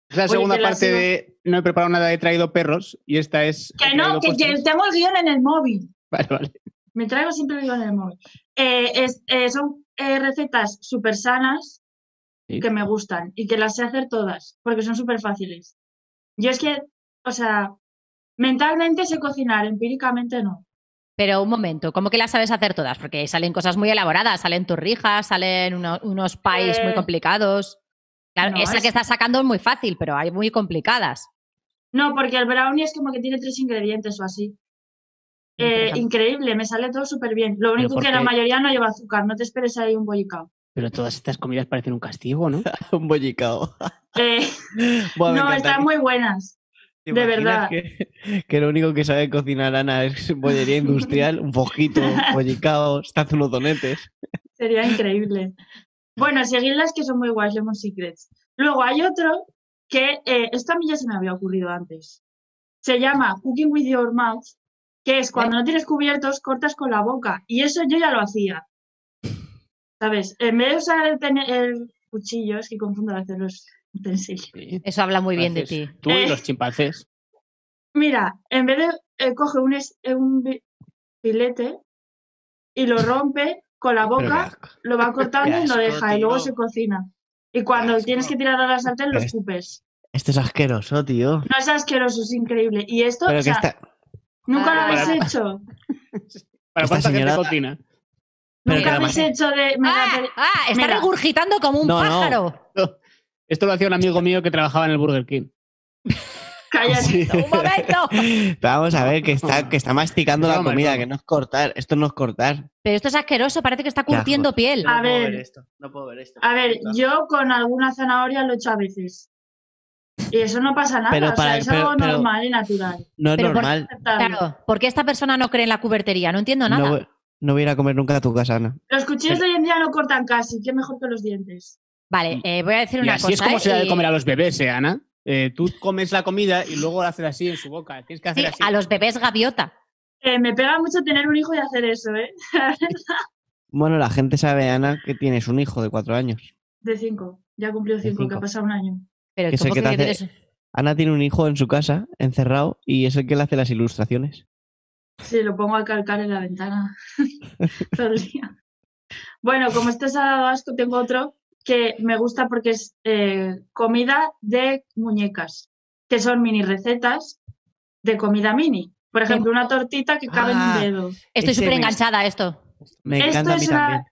Es la segunda parte de no he preparado nada, he traído perros y esta es... Que no, que tengo el guión en el móvil. Vale. Me traigo siempre el guión en el móvil. Son recetas súper sanas que me gustan y que las sé hacer todas porque son súper fáciles. Yo es que, o sea... Mentalmente sé cocinar, empíricamente no. Pero un momento, ¿cómo que las sabes hacer todas? Porque salen cosas muy elaboradas, salen torrijas, salen unos pies muy complicados. Claro, no, esa que estás sacando es muy fácil, pero hay muy complicadas. No, porque el brownie es como que tiene 3 ingredientes o así. Increíble, me sale todo súper bien. Lo único que la mayoría no lleva azúcar, no te esperes ahí un bollicao. Pero todas estas comidas parecen un castigo, ¿no? Un bollicao. No, están muy buenas. ¿Te de verdad que lo único que sabe cocinar Ana es bollería industrial, un fojito, bollicao, estás unos donetes? Sería increíble. Bueno, seguidlas que son muy guays, Lemon Secrets. Luego hay otro que, esto a mí ya se me había ocurrido antes. Se llama Cooking with Your Mouth, que es cuando no tienes cubiertos, cortas con la boca. Y eso yo ya lo hacía. ¿Sabes? En vez de usar el cuchillo, es que confundo las de los... Sí. Eso habla muy bien de ti. Tú y los chimpancés. Mira, en vez de coge un filete y lo rompe con la boca, lo va cortando y lo deja y luego se cocina. Y cuando tienes que tirar a la sartén, lo escupes. Esto es asqueroso, tío. No es asqueroso, es increíble. Y esto, o sea, nunca lo habéis hecho. ¿Para cuánta gente cocina? Nunca habéis hecho de... Está regurgitando como un pájaro. No. Esto lo hacía un amigo mío que trabajaba en el Burger King. ¡Cállate! Sí. ¡Un momento! Vamos a ver, que está masticando la comida, que no es cortar. Esto no es cortar. Pero esto es asqueroso, parece que está curtiendo piel. A ver, no puedo ver esto. A ver, yo con alguna zanahoria lo he hecho a veces. Y eso no pasa nada, es algo normal y natural. No es normal. Claro, ¿por qué esta persona no cree en la cubertería? No entiendo nada. No voy a ir a comer nunca a tu casa, Ana. Los cuchillos de hoy en día no cortan casi, qué mejor que los dientes. Vale, voy a decir una cosa. Así es como se da de comer a los bebés, Ana. Tú comes la comida y luego la haces así en su boca. Tienes que hacer así. A los bebés gaviota. Me pega mucho tener un hijo y hacer eso, ¿eh? Bueno, la gente sabe, Ana, que tienes un hijo de 4 años. De 5. Ya cumplió 5, que ha pasado un año. Pero ¿cómo que tienes? Ana tiene un hijo en su casa, encerrado, y es el que le hace las ilustraciones. Sí, lo pongo a calcar en la ventana todo el día. Bueno, como este sábado asco, tengo otro que me gusta porque es comida de muñecas, que son mini recetas de comida mini. Por ejemplo, una tortita que cabe en un dedo. Estoy súper enganchada a esto. Me encanta a mí también.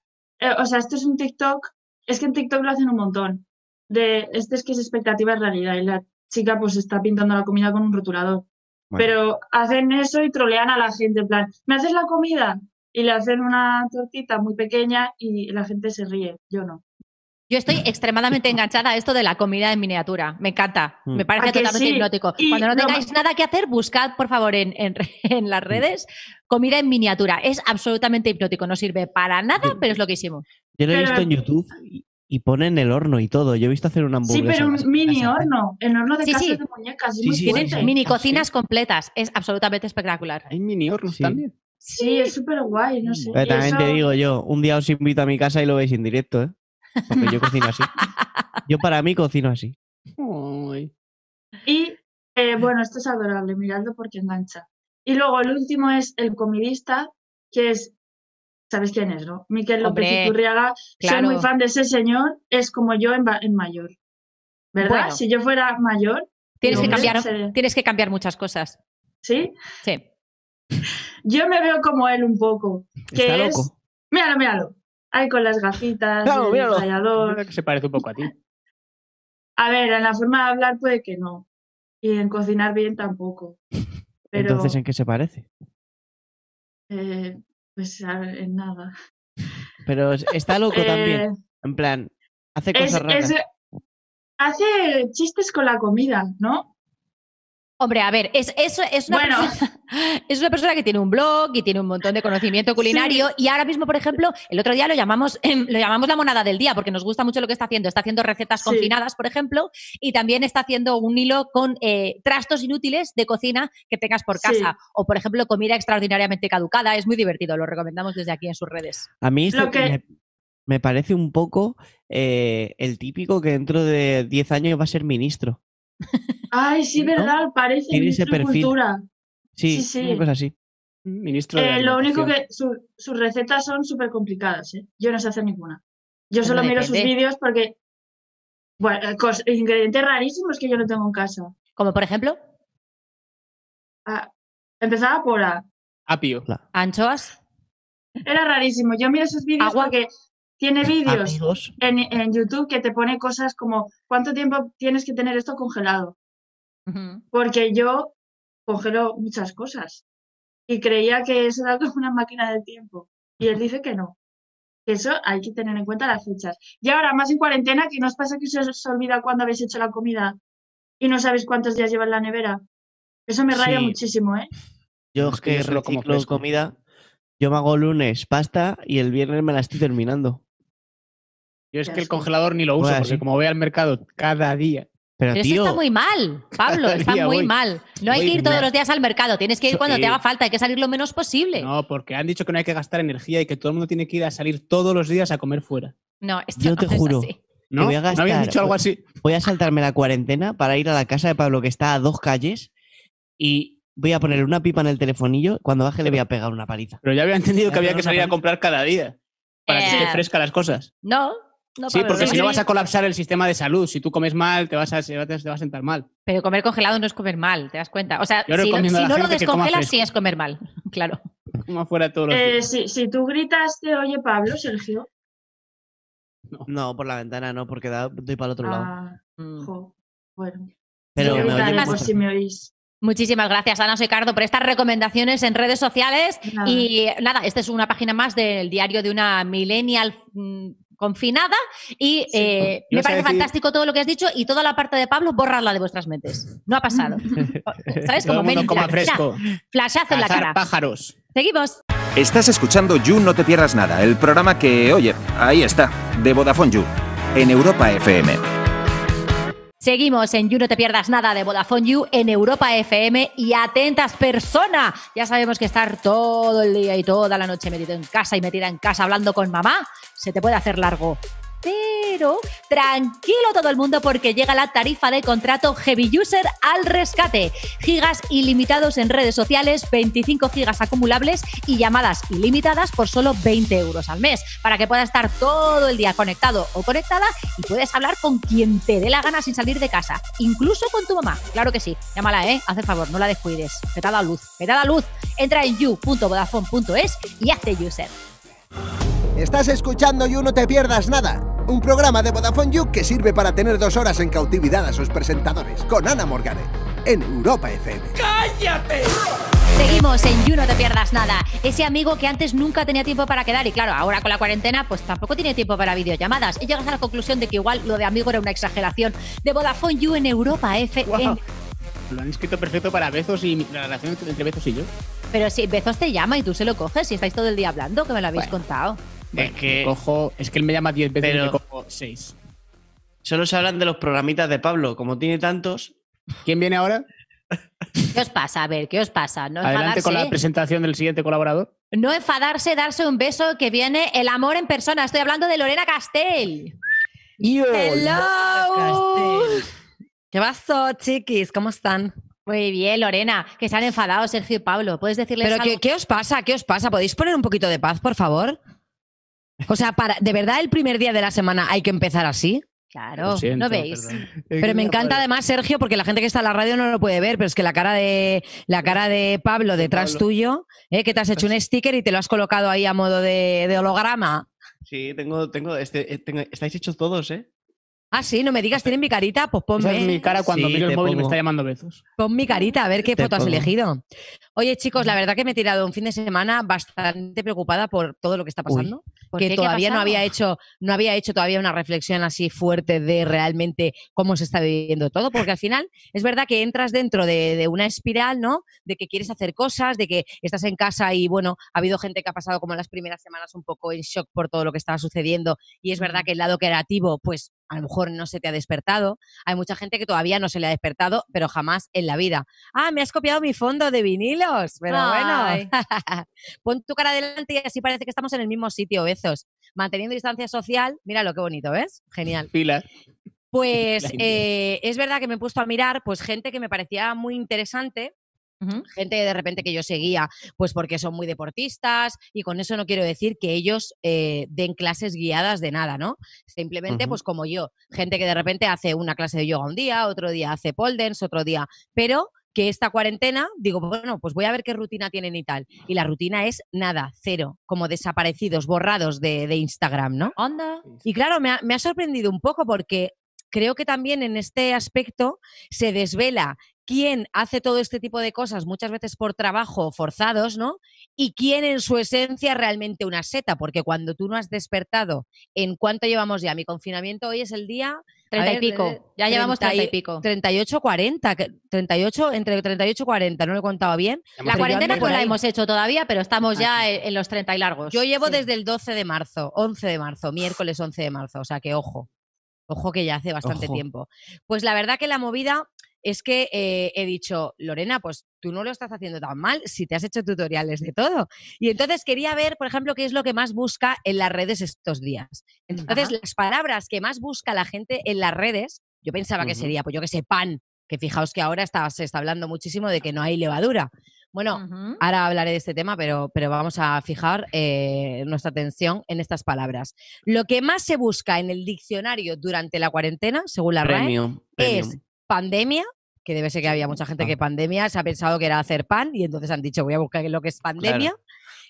O sea, esto es un TikTok. Es que en TikTok lo hacen un montón. Es que es expectativa en realidad. Y la chica pues está pintando la comida con un rotulador. Bueno. Pero hacen eso y trolean a la gente. En plan, ¿me haces la comida? Y le hacen una tortita muy pequeña y la gente se ríe. Yo no. Yo estoy extremadamente enganchada a esto de la comida en miniatura. Me encanta. Me parece totalmente hipnótico. Y cuando no tengáis nada que hacer, buscad, por favor, en las redes comida en miniatura. Es absolutamente hipnótico. No sirve para nada, pero es lo que hicimos. Yo lo he visto en YouTube y ponen el horno y todo. Yo he visto hacer una hamburguesa. Sí, pero un mini horno. El horno de casas de muñecas. Sí, sí, tienen mini cocinas completas. Es absolutamente espectacular. Hay mini hornos también. Sí, es súper guay. No sé. Pero también te digo yo, un día os invito a mi casa y lo veis en directo, ¿eh? Porque yo cocino así. Yo para mí cocino así. Uy. Y, bueno, esto es adorable, miradlo porque engancha. Y luego el último es el comidista, que es... ¿Sabes quién es, no? Miquel López Iturriaga. Claro. Soy muy fan de ese señor. Es como yo en mayor. ¿Verdad? Bueno, si yo fuera mayor... Tienes que cambiar muchas cosas. ¿Sí? Sí. Yo me veo como él un poco. Que está es... loco. Míralo, míralo. Ay, con las gafitas, claro, el rallador... que se parece un poco a ti. A ver, en la forma de hablar puede que no. Y en cocinar bien tampoco. Pero... ¿Entonces en qué se parece? Pues a ver, en nada. Pero está loco también. En plan, hace cosas raras. Hace chistes con la comida, ¿no? Hombre, a ver, es una persona que tiene un blog y tiene un montón de conocimiento culinario y ahora mismo, por ejemplo, el otro día lo llamamos la monada del día porque nos gusta mucho lo que está haciendo. Está haciendo recetas confinadas, por ejemplo, y también está haciendo un hilo con trastos inútiles de cocina que tengas por casa o, por ejemplo, comida extraordinariamente caducada. Es muy divertido, lo recomendamos desde aquí en sus redes. A mí esto me parece un poco el típico que dentro de 10 años va a ser ministro. Ay, sí, verdad, ¿no? Parece ministro de Cultura. Sí, una cosa así. Ministro de lo único que sus recetas son súper complicadas, ¿eh? Yo no sé hacer ninguna. Yo solo miro sus vídeos porque... Bueno, ingredientes rarísimos que yo no tengo en casa. ¿Como por ejemplo? Empezaba por A. Apio. ¿Anchoas? Era rarísimo. Yo miro sus vídeos porque... Tiene vídeos en YouTube que te pone cosas como ¿cuánto tiempo tienes que tener esto congelado? Uh-huh. Porque yo congelo muchas cosas y creía que eso era como una máquina del tiempo. Y él dice que no. Eso hay que tener en cuenta las fechas. Y ahora, más en cuarentena, ¿qué nos pasa que se os olvida cuándo habéis hecho la comida y no sabéis cuántos días lleva en la nevera? Eso me raya muchísimo, ¿eh? Yo es que reciclo comida. Yo me hago lunes pasta y el viernes me la estoy terminando. Yo es que el congelador ni lo uso, porque como voy al mercado cada día... Pero tío, eso está muy mal, Pablo, está muy mal. No hay que ir todos los días al mercado, tienes que ir cuando te haga falta, hay que salir lo menos posible. No, porque han dicho que no hay que gastar energía y que todo el mundo tiene que ir a salir todos los días a comer fuera. No, esto yo no te juro, así. ¿No? Voy a gastar, ¿no habías dicho algo así? Voy a saltarme la cuarentena para ir a la casa de Pablo, que está a 2 calles, y voy a ponerle una pipa en el telefonillo, cuando baje le voy a pegar una paliza. Pero ya había entendido que había que salir a comprar cada día, para que esté fresca las cosas. No. No, sí, porque si no vas a colapsar el sistema de salud. Si tú comes mal, te vas a sentar mal. Pero comer congelado no es comer mal, ¿te das cuenta? O sea, si no lo descongelas, sí es comer mal, claro. Como fuera todos los días. Si tú gritas, te oye Pablo, Sergio. No, por la ventana no, porque doy para el otro lado. Bueno. Pero me gritaré por si me oís. Muchísimas gracias, Ana Soy Cardo, por estas recomendaciones en redes sociales. Nada. Y nada, esta es una página más del diario de una millennial... confinada y me parece fantástico todo lo que has dicho y toda la parte de Pablo, borrarla de vuestras mentes. No ha pasado. ¿Sabes? Todo como fresco. Flashazo en la cara. Pájaros. Seguimos. Estás escuchando You No Te Pierdas Nada, el programa que, oye, ahí está, de Vodafone You, en Europa FM. Seguimos en You No Te Pierdas Nada de Vodafone You en Europa FM y atentas persona. Ya sabemos que estar todo el día y toda la noche metido en casa y metida en casa hablando con mamá se te puede hacer largo. Pero Pero tranquilo todo el mundo porque llega la tarifa de contrato Heavy User al rescate. Gigas ilimitados en redes sociales, 25 gigas acumulables y llamadas ilimitadas por solo 20 euros al mes, para que puedas estar todo el día conectado o conectada y puedes hablar con quien te dé la gana sin salir de casa, incluso con tu mamá. Claro que sí, llámala, haz el favor, no la descuides. Te da luz. Entra en you.vodafone.es y hazte user. Estás escuchando You No Te Pierdas Nada, un programa de Vodafone You que sirve para tener 2 horas en cautividad a sus presentadores, con Ana Morgade, en Europa FM. ¡Cállate! Seguimos en You No Te Pierdas Nada. Ese amigo que antes nunca tenía tiempo para quedar y claro, ahora con la cuarentena pues tampoco tiene tiempo para videollamadas. Y llegas a la conclusión de que igual lo de amigo era una exageración. De Vodafone You en Europa FM. Wow. Lo han escrito perfecto para Bezos y la relación entre Bezos y yo. Pero si Bezos te llama y tú se lo coges y estáis todo el día hablando, que me lo habéis contado. Bueno, es que él me llama 10 veces y me cojo 6. Solo se hablan de los programitas de Pablo, como tiene tantos. ¿Quién viene ahora? ¿Qué os pasa? A ver, ¿qué os pasa? No adelante enfadarse. Con la presentación del siguiente colaborador. No enfadarse, darse un beso, que viene el amor en persona. Estoy hablando de Lorena Castell. Yo, hello. Castell. ¿Qué pasó, chiquis? ¿Cómo están? Muy bien, Lorena, que se han enfadado Sergio y Pablo. ¿Puedes decirles algo? Pero ¿qué os pasa? ¿Qué os pasa? ¿Podéis poner un poquito de paz, por favor? O sea, ¿de verdad el primer día de la semana hay que empezar así? Claro, siento, ¿no veis? Pero me encanta además, Sergio, porque la gente que está en la radio no lo puede ver, pero es que la cara de Pablo detrás tuyo, que te has hecho un sticker y te lo has colocado ahí a modo de holograma. Sí, tengo, estáis hechos todos, ¿eh? Ah, sí, no me digas, ¿tienen mi carita? Pues ponme. Esa es mi cara cuando miro el móvil y me está llamando Bezos. Pon mi carita, a ver qué foto has elegido. Oye, chicos, la verdad que me he tirado un fin de semana bastante preocupada por todo lo que está pasando. Que todavía no había hecho todavía una reflexión así fuerte de realmente cómo se está viviendo todo, porque al final es verdad que entras dentro de una espiral, ¿no? De que quieres hacer cosas, de que estás en casa y, bueno, ha habido gente que ha pasado como en las primeras semanas un poco en shock por todo lo que estaba sucediendo y es verdad que el lado creativo, pues, a lo mejor no se te ha despertado. Hay mucha gente que todavía no se le ha despertado, pero jamás en la vida. ¡Ah, me has copiado mi fondo de vinilos! Pero bueno, pon tu cara delante y así parece que estamos en el mismo sitio, Bezos. Manteniendo distancia social, mira lo que bonito, ¿ves? Genial. Pilar. Pues es verdad que me he puesto a mirar pues gente que me parecía muy interesante. Gente de repente que yo seguía pues porque son muy deportistas y con eso no quiero decir que ellos den clases guiadas de nada, ¿no? Simplemente pues como yo, gente que de repente hace una clase de yoga un día, otro día hace pole dance, otro día, pero que esta cuarentena, digo, bueno, pues voy a ver qué rutina tienen y tal, y la rutina es nada, cero, como desaparecidos, borrados de Instagram, ¿no? Onda. Y claro, me ha sorprendido un poco porque creo que también en este aspecto se desvela quién hace todo este tipo de cosas, muchas veces por trabajo, forzados, ¿no? Y quién en su esencia es realmente una seta, porque cuando tú no has despertado, ¿en cuánto llevamos ya? Mi confinamiento hoy es el día... 30 y pico. Ya llevamos 30 y pico. 38, 40. 38, entre 38 y 40, no lo he contado bien. La cuarentena pues la hemos hecho todavía, pero estamos ya en los 30 y largos. Yo llevo desde el 12 de marzo, 11 de marzo, miércoles 11 de marzo, o sea que ojo que ya hace bastante tiempo. Pues la verdad que la movida... Es que he dicho, Lorena, pues tú no lo estás haciendo tan mal si te has hecho tutoriales de todo. Y entonces quería ver, por ejemplo, qué es lo que más busca en las redes estos días. Entonces, las palabras que más busca la gente en las redes, yo pensaba que sería, pues yo que sé, pan, que fijaos que ahora se está hablando muchísimo de que no hay levadura. Bueno, ahora hablaré de este tema, pero vamos a fijar nuestra atención en estas palabras. Lo que más se busca en el diccionario durante la cuarentena, según la RAE, es... pandemia, que debe ser que había mucha gente que pandemia, se ha pensado que era hacer pan y entonces han dicho voy a buscar lo que es pandemia.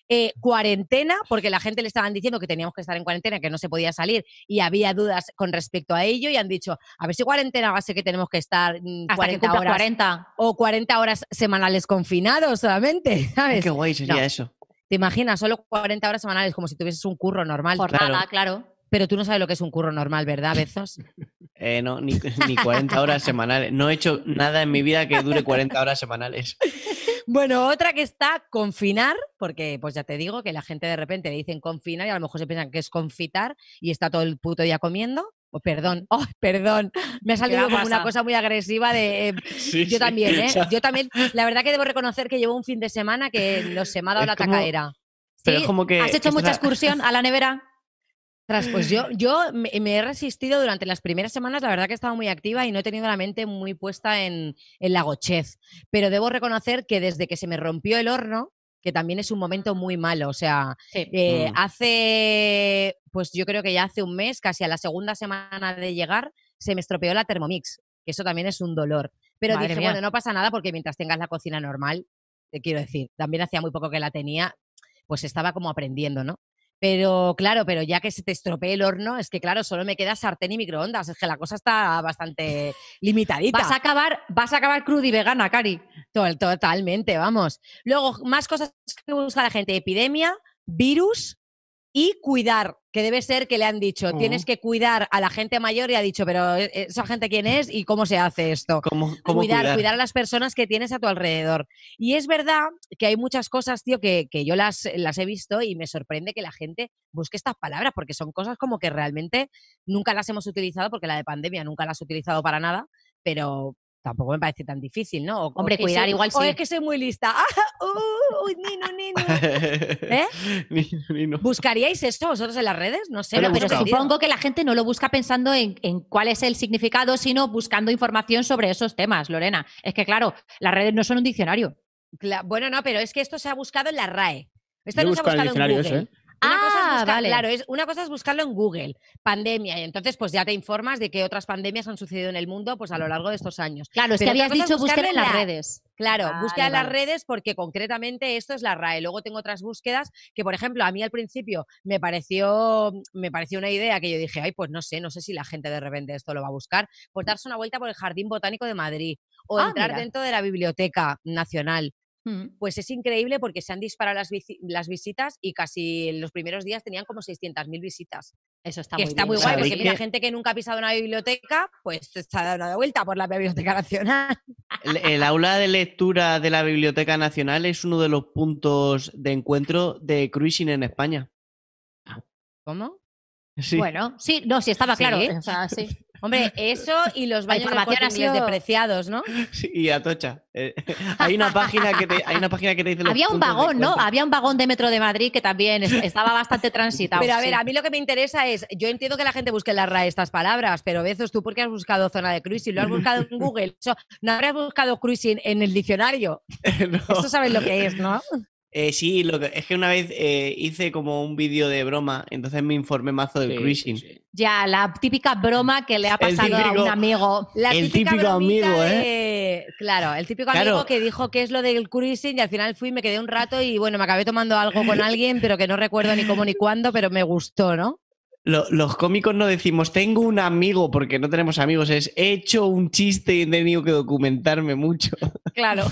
Claro. Cuarentena, porque la gente le estaban diciendo que teníamos que estar en cuarentena, que no se podía salir y había dudas con respecto a ello y han dicho, a ver si cuarentena va a ser que tenemos que estar hasta 40 que horas 40. O 40 horas semanales confinados solamente, ¿sabes? Qué guay sería eso. ¿Te imaginas? Solo 40 horas semanales, como si tuvieses un curro normal. Jornada, claro. Pero tú no sabes lo que es un curro normal, ¿verdad, Bezos? No, ni 40 horas semanales. No he hecho nada en mi vida que dure 40 horas semanales. Bueno, otra que está confinar, porque pues ya te digo que la gente de repente le dicen confinar y a lo mejor se piensan que es confitar y está todo el puto día comiendo. Oh, perdón, me ha salido como una cosa muy agresiva de... yo también, ¿eh? Yo también, la verdad que debo reconocer que llevo un fin de semana que no sé, me ha dado la tacaera. Pero ¿sí? Es como que... ¿Has hecho mucha excursión a la nevera? Pues yo me he resistido durante las primeras semanas, la verdad que he estado muy activa y no he tenido la mente muy puesta en la gochez, pero debo reconocer que desde que se me rompió el horno, que también es un momento muy malo, o sea, sí. Hace, pues yo creo que ya hace un mes, casi a la segunda semana de llegar, se me estropeó la Thermomix, que eso también es un dolor, pero madre dije, mía. Bueno, no pasa nada porque mientras tengas la cocina normal, te quiero decir, también hacía muy poco que la tenía, pues estaba como aprendiendo, ¿no? Pero claro, pero ya que se te estropee el horno, es que claro, solo me queda sartén y microondas, es que la cosa está bastante limitadita. Vas a acabar cruda y vegana, Cari. Totalmente, vamos. Luego, más cosas que busca la gente, epidemia, virus y cuidar, que debe ser que le han dicho, tienes que cuidar a la gente mayor y ha dicho, pero ¿esa gente quién es y cómo se hace esto? ¿Cómo cuidar a las personas que tienes a tu alrededor? Y es verdad que hay muchas cosas, tío, que yo las he visto y me sorprende que la gente busque estas palabras porque son cosas como que realmente nunca las hemos utilizado porque la de pandemia nunca las he utilizado para nada, pero... Tampoco me parece tan difícil, ¿no? Hombre, cuidar soy, igual sí. O es que soy muy lista. Nino. ¿Eh? Nino. ¿Buscaríais esto vosotros en las redes? No sé. Pero supongo que la gente no lo busca pensando en cuál es el significado, sino buscando información sobre esos temas, Lorena. Es que, claro, las redes no son un diccionario. Bueno, no, pero es que esto se ha buscado en la RAE. Esto no se ha buscado en Google. Una cosa es buscar, vale. Claro, una cosa es buscarlo en Google, pandemia, y entonces pues ya te informas de qué otras pandemias han sucedido en el mundo pues a lo largo de estos años. Claro, es que habías dicho buscar en las redes. Claro, vale, buscar en las redes porque concretamente esto es la RAE. Luego tengo otras búsquedas que, por ejemplo, a mí al principio me pareció una idea que yo dije, ay, pues no sé si la gente de repente esto lo va a buscar. Pues darse una vuelta por el Jardín Botánico de Madrid o entrar dentro de la Biblioteca Nacional. Pues es increíble porque se han disparado las visitas y casi en los primeros días tenían como 600.000 visitas. Eso está muy guay porque mira, gente que nunca ha pisado una biblioteca, pues se ha dado una vuelta por la Biblioteca Nacional. El aula de lectura de la Biblioteca Nacional es uno de los puntos de encuentro de cruising en España. ¿Cómo? Sí. Bueno, sí, no, sí, estaba claro. ¿Sí? O sea, sí. Hombre, eso y los baños de Corte Inglés depreciados, ¿no? Sí, y Atocha. Hay una página que te dice... Había un vagón, ¿no? Había un vagón de Metro de Madrid que también estaba bastante transitado. Pero a ver, a mí lo que me interesa es... Yo entiendo que la gente busque en la RAE estas palabras, pero Bezos, ¿tú por qué has buscado zona de cruising? ¿Lo has buscado en Google? ¿No habrás buscado cruising en el diccionario? No. Eso sabes lo que es, ¿no? Sí, es que una vez hice como un vídeo de broma, entonces me informé mazo del cruising. Sí. Ya, la típica broma que le ha pasado a un amigo. El típico amigo, ¿eh? Claro, el típico amigo que dijo que es lo del cruising y al final fui, me quedé un rato y bueno, me acabé tomando algo con alguien, pero que no recuerdo ni cómo ni cuándo, pero me gustó, ¿no? Los cómicos no decimos, tengo un amigo, porque no tenemos amigos, es he hecho un chiste y he tenido que documentarme mucho. Claro.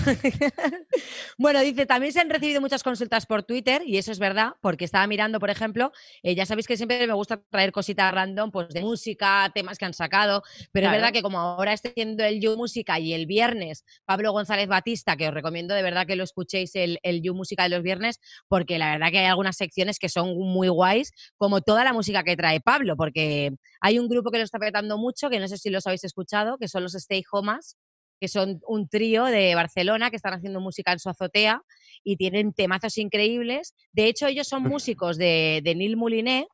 Bueno, dice, también se han recibido muchas consultas por Twitter, y eso es verdad, porque estaba mirando, por ejemplo, ya sabéis que siempre me gusta traer cositas random, pues de música, temas que han sacado, pero claro, es verdad que como ahora estoy haciendo el You Música y el viernes, Pablo González Batista, que os recomiendo de verdad que lo escuchéis el You Música de los viernes, porque la verdad que hay algunas secciones que son muy guays, como toda la música que trae Pablo, porque hay un grupo que lo está petando mucho, que no sé si los habéis escuchado, que son los Stay Homas, que son un trío de Barcelona que están haciendo música en su azotea y tienen temazos increíbles. De hecho, ellos son músicos de Neil Mouliné,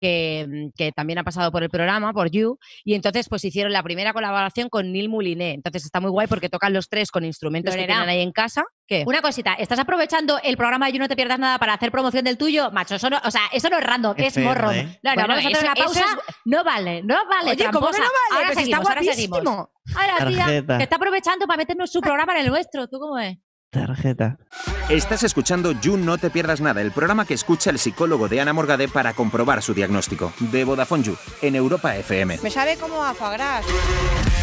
que también ha pasado por el programa, por You, y entonces pues hicieron la primera colaboración con Neil Mouliné. Entonces está muy guay porque tocan los tres con instrumentos que tienen ahí en casa. ¿Qué? Una cosita, ¿estás aprovechando el programa de You No Te Pierdas Nada para hacer promoción del tuyo? Macho, eso no, o sea, eso no es random, es morro. ¿Eh? No, bueno, vamos a hacer una pausa. No vale. Oye, ¿cómo no vale? Ahora pues seguimos, está guapísimo. Ahora, tía, que está aprovechando para meternos su programa en el nuestro. ¿Tú cómo ves? Tarjeta. Estás escuchando You No Te Pierdas Nada, el programa que escucha el psicólogo de Ana Morgade para comprobar su diagnóstico. De Vodafone You, en Europa FM. Me sabe como a foie gras.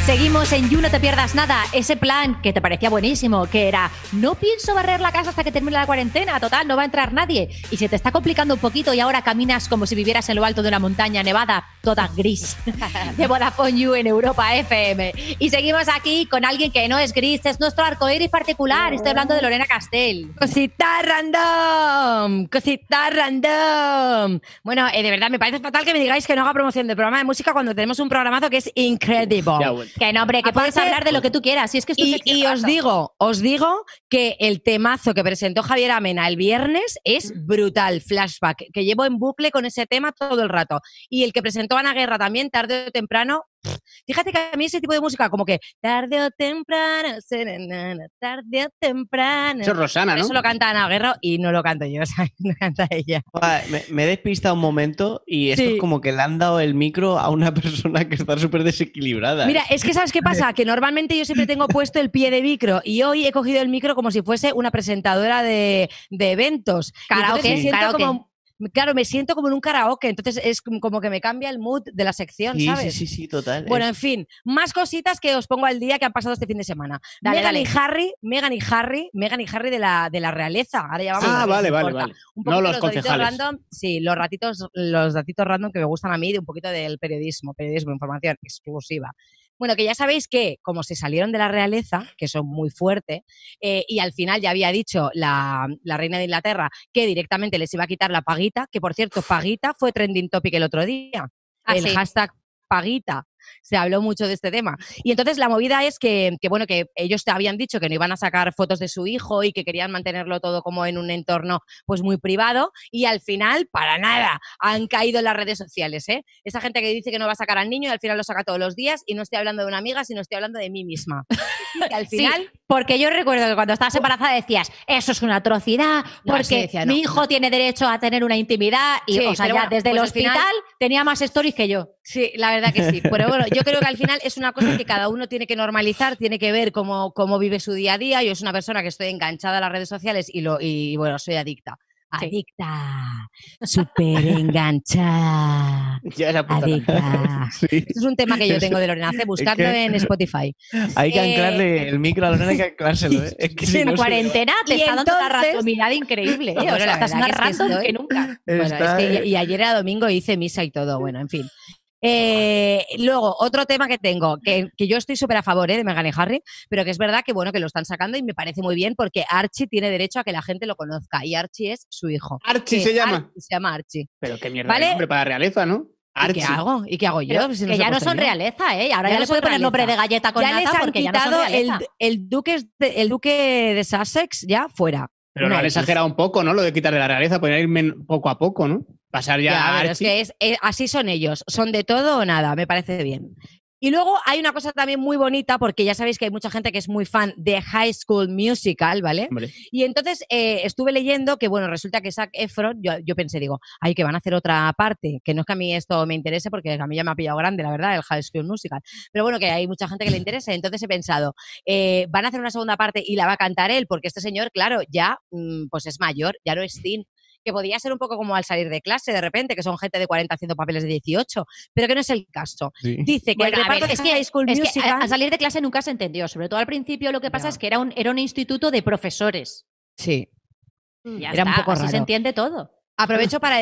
Seguimos en You No Te Pierdas Nada, ese plan que te parecía buenísimo, que era no pienso barrer la casa hasta que termine la cuarentena, total, no va a entrar nadie. Y se te está complicando un poquito y ahora caminas como si vivieras en lo alto de una montaña nevada. toda gris de Vodafone Yu en Europa FM. Y seguimos aquí con alguien que no es gris, es nuestro arcoíris particular. Estoy hablando de Lorena Castell. Cosita random, cosita random. Bueno, de verdad, me parece fatal que me digáis que no haga promoción del programa de música cuando tenemos un programazo que es increíble. Que no, hombre, que aparte, puedes hablar de lo que tú quieras. Si es que y os digo que el temazo que presentó Javier Amena el viernes es brutal, Flashback, que llevo en bucle con ese tema todo el rato. Y el que presentó Ana Guerra también, tarde o temprano. Fíjate que a mí ese tipo de música, como que tarde o temprano, serenana, tarde o temprano. Eso es Rosana, ¿no? Eso lo canta Ana Guerra y no lo canto yo, o sea, no canta ella. Me he despistado un momento y esto es como que le han dado el micro a una persona que está súper desequilibrada. Mira, es que ¿sabes qué pasa? Que normalmente yo siempre tengo puesto el pie de micro y hoy he cogido el micro como si fuese una presentadora de eventos. Karaoke. Claro, me siento como en un karaoke, entonces es como que me cambia el mood de la sección, sí, ¿sabes? Sí, total. Bueno, en fin, más cositas que os pongo al día que han pasado este fin de semana. Meghan y Harry de la realeza. Ahora ya vamos vale. Un poquito no los concejales. Los datitos random que me gustan a mí, de un poquito del periodismo, información exclusiva. Bueno, que ya sabéis que, como se salieron de la realeza, que son muy fuertes, y al final ya había dicho la reina de Inglaterra que directamente les iba a quitar la paguita, que por cierto, paguita fue trending topic el otro día. El hashtag paguita. Se habló mucho de este tema. Y entonces la movida es que ellos te habían dicho que no iban a sacar fotos de su hijo y que querían mantenerlo todo como en un entorno pues muy privado, y al final, para nada, han caído en las redes sociales, ¿eh? Esa gente que dice que no va a sacar al niño y al final lo saca todos los días, y no estoy hablando de una amiga, sino estoy hablando de mí misma. Y al final, porque yo recuerdo que cuando estabas embarazada decías, eso es una atrocidad, porque mi hijo tiene derecho a tener una intimidad, y o sea, ya bueno, desde el hospital final, tenía más stories que yo. Sí, la verdad que sí. Pero bueno, yo creo que al final es una cosa que cada uno tiene que normalizar, tiene que ver cómo vive su día a día. Yo soy una persona que estoy enganchada a las redes sociales y soy adicta. Adicta, súper enganchada, adicta. Sí. Esto es un tema que yo tengo de Lorena, buscadlo en Spotify. Hay que anclarle el micro a Lorena, hay que anclárselo. Es que si en cuarentena te está dando una randomidad increíble. Bueno, o sea, estás más random que nunca. Y ayer era domingo y hice misa y todo, bueno, en fin. Luego, otro tema que tengo, que yo estoy súper a favor de Meghan y Harry, pero que es verdad que bueno, que lo están sacando y me parece muy bien porque Archie tiene derecho a que la gente lo conozca y Archie es su hijo. Archie se llama Archie. Pero qué mierda, ¿vale? De nombre para realeza, ¿no? Archie. ¿Y qué hago yo? Pero, si no que ya no son realeza, ¿eh? Ahora ya le puede poner nombre de galleta con nata porque ya no son realeza. El duque de Sussex ya fuera. Pero no han exagerado un poco, ¿no? Lo de quitarle la realeza, pueden irme poco a poco, ¿no? Pasar ya a Archie. Pero es que así son ellos, son de todo o nada, me parece bien. Y luego hay una cosa también muy bonita, porque ya sabéis que hay mucha gente que es muy fan de High School Musical, ¿vale? Y entonces estuve leyendo que, bueno, resulta que Zac Efron, yo pensé, digo, ay, que van a hacer otra parte, que no es que a mí esto me interese, porque a mí ya me ha pillado grande, la verdad, el High School Musical. Pero bueno, que hay mucha gente que le interesa, entonces he pensado, van a hacer una segunda parte y la va a cantar él, porque este señor, claro, ya pues es mayor, ya no es teen. Que podía ser un poco como al salir de clase de repente, que son gente de 40 haciendo papeles de 18, pero que no es el caso. Sí. Dice que el reparto de High School Musical... Que al salir de clase nunca se entendió, sobre todo al principio lo que pasa es que era un instituto de profesores. Sí. Ya era está, un poco raro. Así se entiende todo. Aprovecho para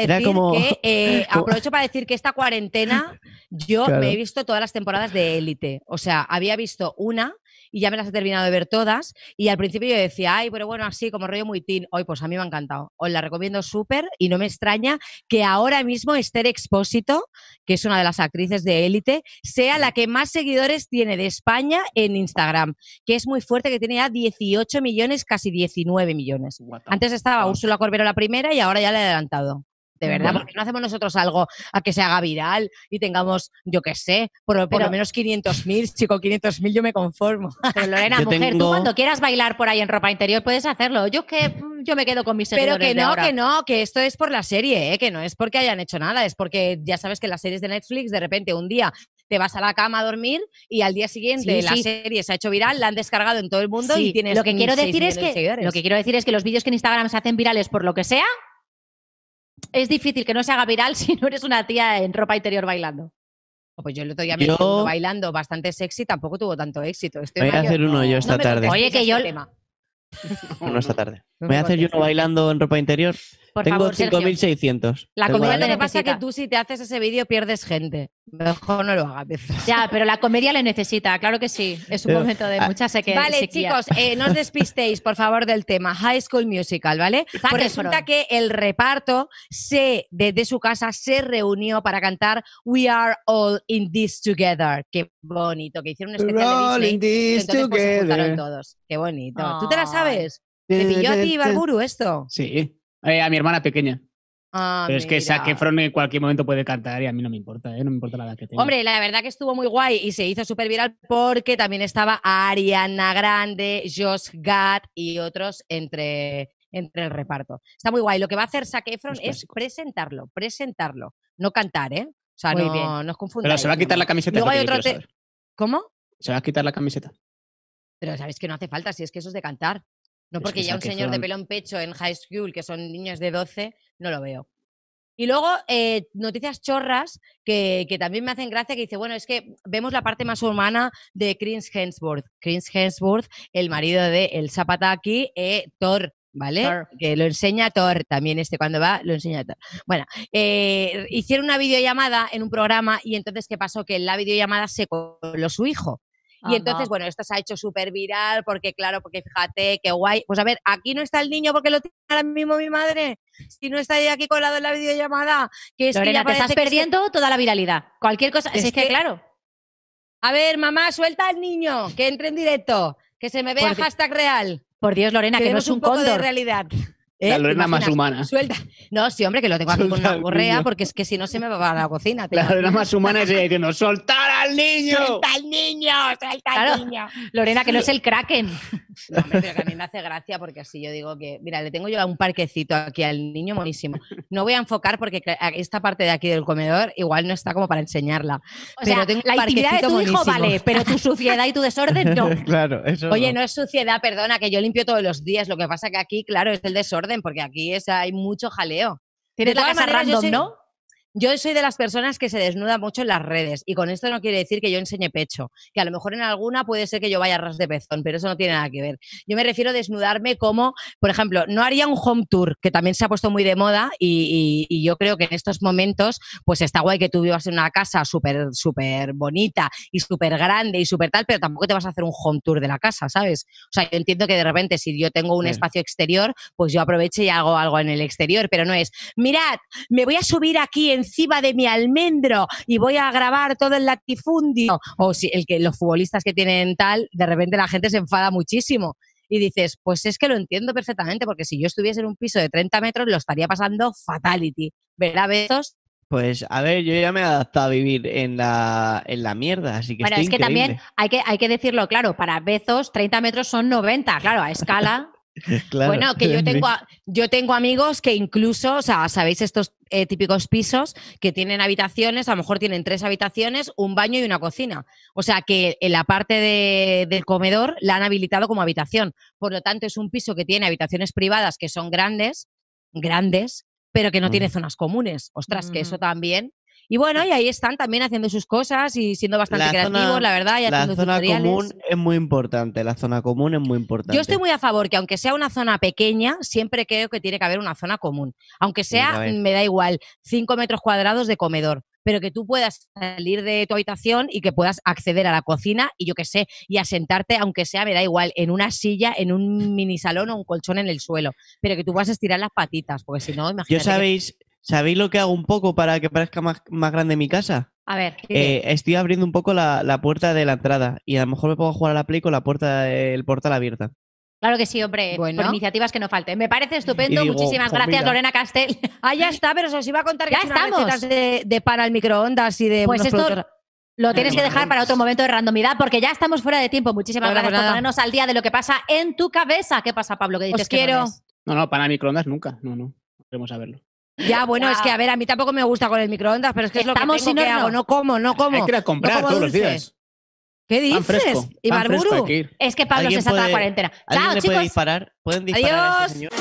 decir que esta cuarentena me he visto todas las temporadas de Élite. O sea, había visto una... y ya me las he terminado de ver todas, y al principio yo decía, ay, pero bueno, así, como rollo muy teen, hoy pues a mí me ha encantado, os la recomiendo súper, y no me extraña que ahora mismo Esther Expósito, que es una de las actrices de Élite, sea la que más seguidores tiene de España en Instagram, que es muy fuerte, que tiene ya 18 millones, casi 19 millones. Antes estaba Úrsula Corberó la primera y ahora ya la he adelantado. De verdad, porque no hacemos nosotros algo a que se haga viral y tengamos, yo qué sé, por lo menos 500.000, chico, 500.000 yo me conformo. Pero Lorena, tú cuando quieras bailar por ahí en ropa interior puedes hacerlo. Yo me quedo con mis seguidores. Pero que esto es por la serie, que no es porque hayan hecho nada, es porque ya sabes que las series de Netflix de repente un día... te vas a la cama a dormir y al día siguiente la serie se ha hecho viral, la han descargado en todo el mundo y tienes 6 millones de seguidores. Lo que quiero decir es que los vídeos que en Instagram se hacen virales por lo que sea... Es difícil que no se haga viral si no eres una tía en ropa interior bailando. Pues yo el otro día me estuve bailando bastante sexy, tampoco tuvo tanto éxito. Voy a hacer uno yo esta tarde. Oye, que yo... Uno esta tarde. Me voy a hacer yo bailando en ropa interior. Por Tengo 5.600. La comedia lo que pasa es que tú, si te haces ese vídeo, pierdes gente. Mejor no lo hagas. Ya, pero la comedia le necesita, claro que sí. Es un momento de mucha sequía. Vale, chicos, no os despistéis, por favor, del tema. High School Musical, ¿vale? Porque resulta que el reparto desde su casa se reunió para cantar We Are All In This Together. Qué bonito, que hicieron un especial de Disney. Entonces pues, se juntaron todos. Qué bonito. Oh. ¿Tú te la sabes? ¿Te pilló a ti, Ibarburu, esto? Sí, a mi hermana pequeña. Ah, pero es que Zac Efron en cualquier momento puede cantar y a mí no me importa, no me importa la edad que tenga. Hombre, la verdad que estuvo muy guay y se hizo súper viral porque también estaba Ariana Grande, Josh Gad y otros entre el reparto. Está muy guay. Lo que va a hacer Zac Efron es presentarlo, no cantar, ¿eh? O sea, no os confundáis. Pero se va a quitar la camiseta. Luego hay otro ¿Cómo? Se va a quitar la camiseta. Pero sabéis que no hace falta, si es que eso es de cantar. No, porque ya un señor de pelo en pecho en High School, que son niños de 12, no lo veo. Y luego, noticias chorras que también me hacen gracia, que dice, bueno, es que vemos la parte más humana de Chris Hemsworth. Chris Hemsworth, el marido de Elsa Pataki, Thor, ¿vale? Thor. Que lo enseña Thor también, cuando va, lo enseña Thor. Bueno, hicieron una videollamada en un programa y entonces, ¿qué pasó? Que en la videollamada se coló su hijo. Y entonces, bueno, esto se ha hecho súper viral porque, claro, porque fíjate, qué guay. Pues a ver, aquí no está el niño porque lo tiene ahora mismo mi madre. Si no está aquí colado en la videollamada. Que es Lorena, que te estás perdiendo toda la viralidad. Cualquier cosa. Es que, claro. A ver, mamá, suelta al niño, que entre en directo, que se me vea hashtag real. Por Dios, Lorena, que no es un cóndor. Poco de realidad. La Lorena más humana. Suelta. No, sí, hombre, que lo tengo aquí con una correa porque es que si no se me va a la cocina. La Lorena más humana es ella diciendo, ¡soltar al niño! ¡Suelta al niño! ¡Suelta al niño! Lorena, que no es el Kraken. No, hombre, pero que a mí me hace gracia porque así yo digo que... Mira, le tengo yo un parquecito aquí al niño buenísimo. No voy a enfocar porque esta parte de aquí del comedor igual no está como para enseñarla. O sea, tengo la intimidad de tu hijo vale, pero tu suciedad y tu desorden no. Claro, eso Oye, no es suciedad, perdona, que yo limpio todos los días. Lo que pasa que aquí, claro, es el desorden porque aquí hay mucho jaleo. Tienes la casa random, ¿no? Yo soy de las personas que se desnuda mucho en las redes y con esto no quiere decir que yo enseñe pecho, que a lo mejor en alguna puede ser que yo vaya a ras de pezón, pero eso no tiene nada que ver. Yo me refiero a desnudarme como, por ejemplo, no haría un home tour, que también se ha puesto muy de moda y yo creo que en estos momentos pues está guay que tú vivas en una casa súper súper bonita y súper grande y súper tal, pero tampoco te vas a hacer un home tour de la casa, ¿sabes? O sea, yo entiendo que de repente si yo tengo un espacio exterior, pues yo aprovecho y hago algo en el exterior, pero no es, mirad, me voy a subir aquí encima de mi almendro y voy a grabar todo el latifundio. O si los futbolistas que tienen tal, de repente la gente se enfada muchísimo. Y dices, pues es que lo entiendo perfectamente, porque si yo estuviese en un piso de 30 metros lo estaría pasando fatality. ¿Verdad, Bezos? Pues, a ver, yo ya me he adaptado a vivir en la mierda, así que bueno, es que increíble. También hay que decirlo claro, para Bezos 30 metros son 90, claro, a escala... Claro, bueno, que yo tengo amigos que incluso, o sea, sabéis estos típicos pisos que tienen habitaciones, a lo mejor tienen 3 habitaciones, un baño y una cocina. O sea, que en la parte del comedor la han habilitado como habitación. Por lo tanto, es un piso que tiene habitaciones privadas que son grandes, pero que no tiene zonas comunes. Ostras, que eso también... Y bueno, y ahí están también haciendo sus cosas y siendo bastante creativos, la verdad. Y haciendo tutoriales. La zona común es muy importante. Yo estoy muy a favor que aunque sea una zona pequeña, siempre creo que tiene que haber una zona común. Aunque sea, me da igual, 5 metros cuadrados de comedor, pero que tú puedas salir de tu habitación y que puedas acceder a la cocina y yo qué sé, y asentarte, aunque sea, me da igual, en una silla, en un minisalón o un colchón en el suelo, pero que tú puedas estirar las patitas, porque si no, imagínate... ¿Sabéis lo que hago un poco para que parezca más grande mi casa? A ver. Estoy abriendo un poco la puerta de la entrada y a lo mejor me pongo a jugar a la Play con la puerta del portal abierta. Claro que sí, hombre. Bueno. Por iniciativas que no falten. Me parece estupendo. Digo, muchísimas gracias, mira. Lorena Castell. Ah, ya está, pero se os iba a contar que ya estamos. Recetas de pan al microondas y de... Pues esto... productos... Lo tienes que dejar para otro momento de randomidad porque ya estamos fuera de tiempo. Muchísimas gracias por ponernos al día de lo que pasa en tu cabeza. ¿Qué pasa, Pablo? ¿Qué dices? Os quiero. No, pan al microondas nunca. No. Queremos saberlo. Ya, bueno, Es que a ver, a mí tampoco me gusta con el microondas, pero es que es lo que tengo que hago, no como. Hay que ir a comprar todos los días. ¿Qué dices? Pan fresco, Ibarburu. Es que Pablo se salta la cuarentena. Chao, chicos. ¿Pueden disparar? Adiós.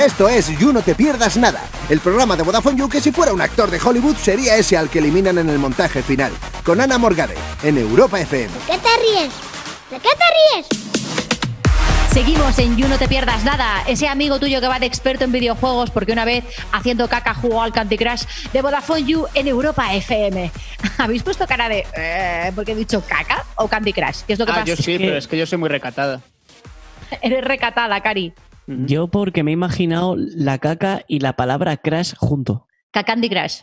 Esto es You No Te Pierdas Nada, el programa de Vodafone You que si fuera un actor de Hollywood sería ese al que eliminan en el montaje final, con Ana Morgade, en Europa FM. ¿De qué te ríes? Seguimos en You No Te Pierdas Nada. Ese amigo tuyo que va de experto en videojuegos porque una vez haciendo caca jugó al Candy Crush de Vodafone You en Europa FM. ¿Habéis puesto cara de porque he dicho caca o Candy Crush? ¿Qué es lo que pasa? Yo sí, pero es que yo soy muy recatada. Eres recatada, Cari. Yo porque me he imaginado la caca y la palabra crash junto. Cacandy Crash.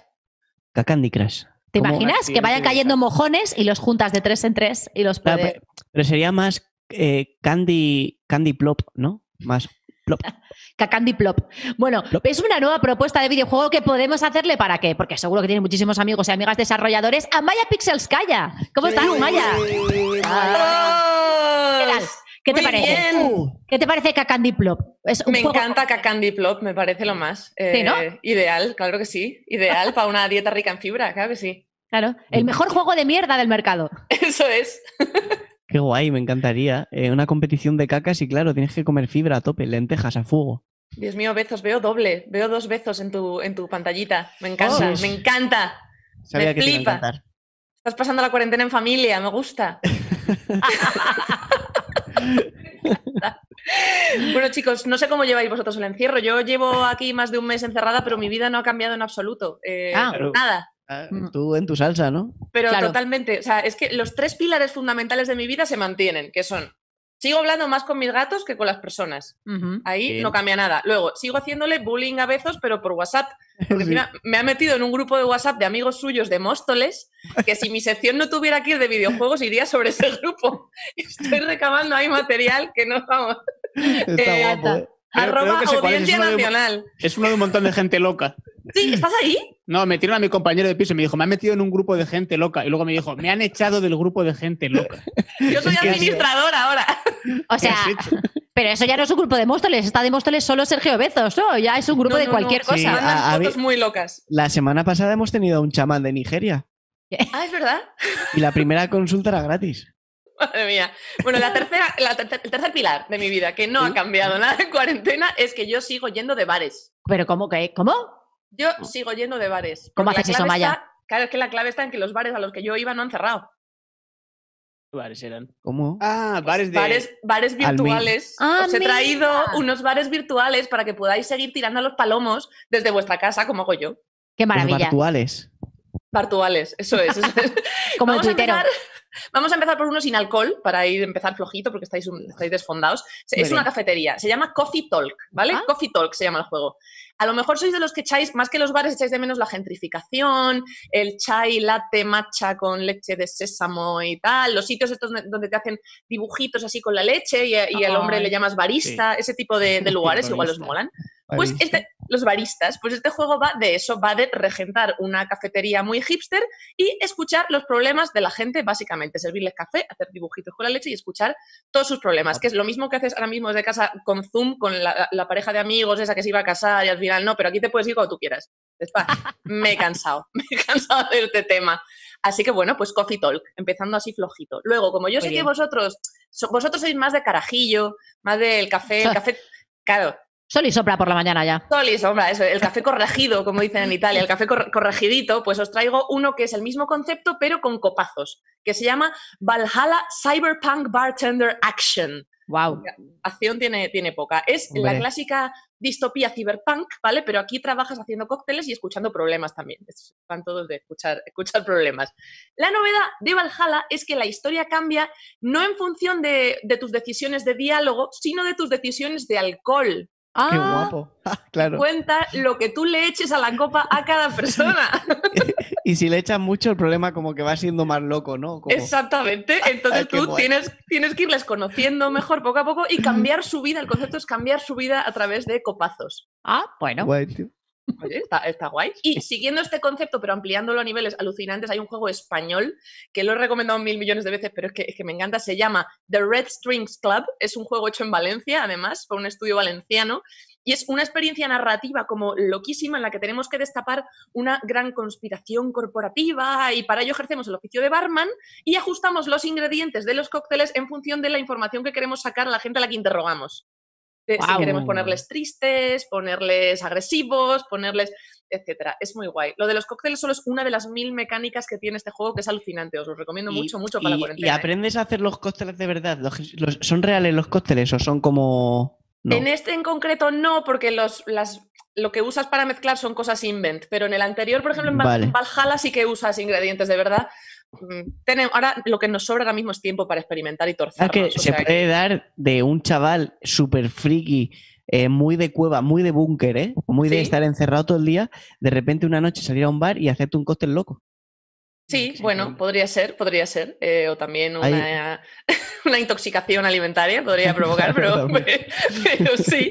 Cacandy Crash. ¿Te imaginas que vayan cayendo mojones y los juntas de 3 en 3 y los puedes...? Pero sería más candy plop, ¿no? Más plop. Cacandy plop. Bueno, plop. Es una nueva propuesta de videojuego que podemos hacerle para qué. Porque seguro que tienes muchísimos amigos y amigas desarrolladores. A Maya Pixels, calla. ¿Cómo estás, Maya? ¿Qué tal? ¿Qué te parece? Bien. ¿Qué te parece Cacandy Plop? Me encanta Cacandy Plop, me parece lo más. ¿Sí, no? Ideal, claro que sí. Ideal para una dieta rica en fibra, claro que sí. Claro, el mejor juego de mierda del mercado. Eso es. Qué guay, me encantaría. Una competición de cacas y claro, tienes que comer fibra a tope, lentejas a fuego. Dios mío, Bezos, veo doble. Veo 2 Bezos en tu pantallita. Me encanta, me encanta. Sabía me que flipa. Te iba a encantar. Estás pasando la cuarentena en familia, me gusta. Bueno, chicos, no sé cómo lleváis vosotros el encierro. Yo llevo aquí más de un mes encerrada, pero mi vida no ha cambiado en absoluto. Nada. Tú en tu salsa, ¿no? Pero claro, totalmente. O sea, es que los 3 pilares fundamentales de mi vida se mantienen, que son: sigo hablando más con mis gatos que con las personas. Ahí no cambia nada. Luego, sigo haciéndole bullying a Bezos, pero por WhatsApp. Porque encima me ha metido en un grupo de WhatsApp de amigos suyos de Móstoles, que si mi sección no tuviera que ir de videojuegos, iría sobre ese grupo. Estoy recabando ahí material que no vamos. Está guapo, ¿eh? @ Audiencia Nacional. Es uno de un montón de gente loca. ¿Sí? ¿Estás ahí? No, me tiró a mi compañero de piso y me dijo, me han metido en un grupo de gente loca. Y luego me dijo, me han echado del grupo de gente loca. Yo soy administradora ahora. O sea, pero eso ya no es un grupo de Móstoles. Está de Móstoles solo Sergio Bezos, ¿no? Ya es un grupo de cualquier cosa. Sí, fotos muy locas. La semana pasada hemos tenido a un chamán de Nigeria. Ah, ¿es verdad? Y la primera consulta era gratis. Madre mía. Bueno, el tercer pilar de mi vida, que no ha cambiado nada en cuarentena, es que yo sigo yendo de bares. ¿Pero cómo? ¿Cómo? Yo sigo yendo de bares. ¿Cómo haces eso, Maya? Claro, es que la clave está en que los bares a los que yo iba no han cerrado. ¿Qué bares eran? ¿Cómo? Ah, bares de... Bares virtuales. Os he traído unos bares virtuales para que podáis seguir tirando a los palomos desde vuestra casa, como hago yo. ¡Qué maravilla! Los virtuales. Bartuales, eso es. Eso es. Como el tuitero. Vamos a empezar por uno sin alcohol, para empezar flojito, porque estáis desfondados. Es una cafetería, se llama Coffee Talk, ¿vale? ¿Ah? Coffee Talk se llama el juego. A lo mejor sois de los que echáis, más que los bares, echáis de menos la gentrificación, el chai latte matcha con leche de sésamo y tal, los sitios estos donde te hacen dibujitos así con la leche y al hombre le llamas barista, ese tipo de lugares igual os molan. Pues los baristas, pues este juego va de eso, va de regentar una cafetería muy hipster y escuchar los problemas de la gente, básicamente, servirles café, hacer dibujitos con la leche y escuchar todos sus problemas, que es lo mismo que haces ahora mismo desde casa con Zoom, con la pareja de amigos esa que se iba a casar y al final no, pero aquí te puedes ir cuando tú quieras. Me he cansado de este tema. Así que bueno, pues Coffee Talk, empezando así flojito. Luego, como yo sé que vosotros sois más de carajillo, más del café, claro. Sol y sombra por la mañana ya. Sol y sombra, eso. El café corregido, como dicen en Italia, el café corregidito, pues os traigo uno que es el mismo concepto, pero con copazos, que se llama Valhalla Cyberpunk Bartender Action. Wow. Acción tiene poca. Es la clásica distopía cyberpunk, ¿vale? Pero aquí trabajas haciendo cócteles y escuchando problemas también. Están todos de escuchar problemas. La novedad de Valhalla es que la historia cambia no en función de tus decisiones de diálogo, sino de tus decisiones de alcohol. Ah, ¡qué guapo! Ah, claro. Cuenta lo que tú le eches a la copa a cada persona. Y si le echas mucho, el problema como que va siendo más loco, ¿no? Como... Exactamente. Entonces tú tienes que irles conociendo mejor poco a poco y cambiar su vida. El concepto es cambiar su vida a través de copazos. Ah, bueno. Guay, tío. Oye, está guay. Y siguiendo este concepto, pero ampliándolo a niveles alucinantes, hay un juego español que lo he recomendado 1000 millones de veces, pero es que me encanta. Se llama The Red Strings Club. Es un juego hecho en Valencia, además, por un estudio valenciano. Y es una experiencia narrativa como loquísima en la que tenemos que destapar una gran conspiración corporativa y para ello ejercemos el oficio de barman y ajustamos los ingredientes de los cócteles en función de la información que queremos sacar a la gente a la que interrogamos. Si queremos ponerles tristes, ponerles agresivos, ponerles... etcétera. Es muy guay. Lo de los cócteles solo es una de las 1000 mecánicas que tiene este juego, que es alucinante. Os lo recomiendo mucho para la cuarentena. ¿Y aprendes a hacer los cócteles de verdad? ¿Son reales los cócteles o son como...? No. En este en concreto no, porque lo que usas para mezclar son cosas invent. Pero en el anterior, por ejemplo, en Valhalla sí que usas ingredientes de verdad. Ahora lo que nos sobra ahora mismo es tiempo para experimentar y torcernos. Que se puede dar de un chaval súper friki, muy de cueva, muy de búnker, muy de estar encerrado todo el día, de repente una noche salir a un bar y hacerte un cóctel loco. Sí, bueno, podría ser. O también una intoxicación alimentaria podría provocar, pero sí.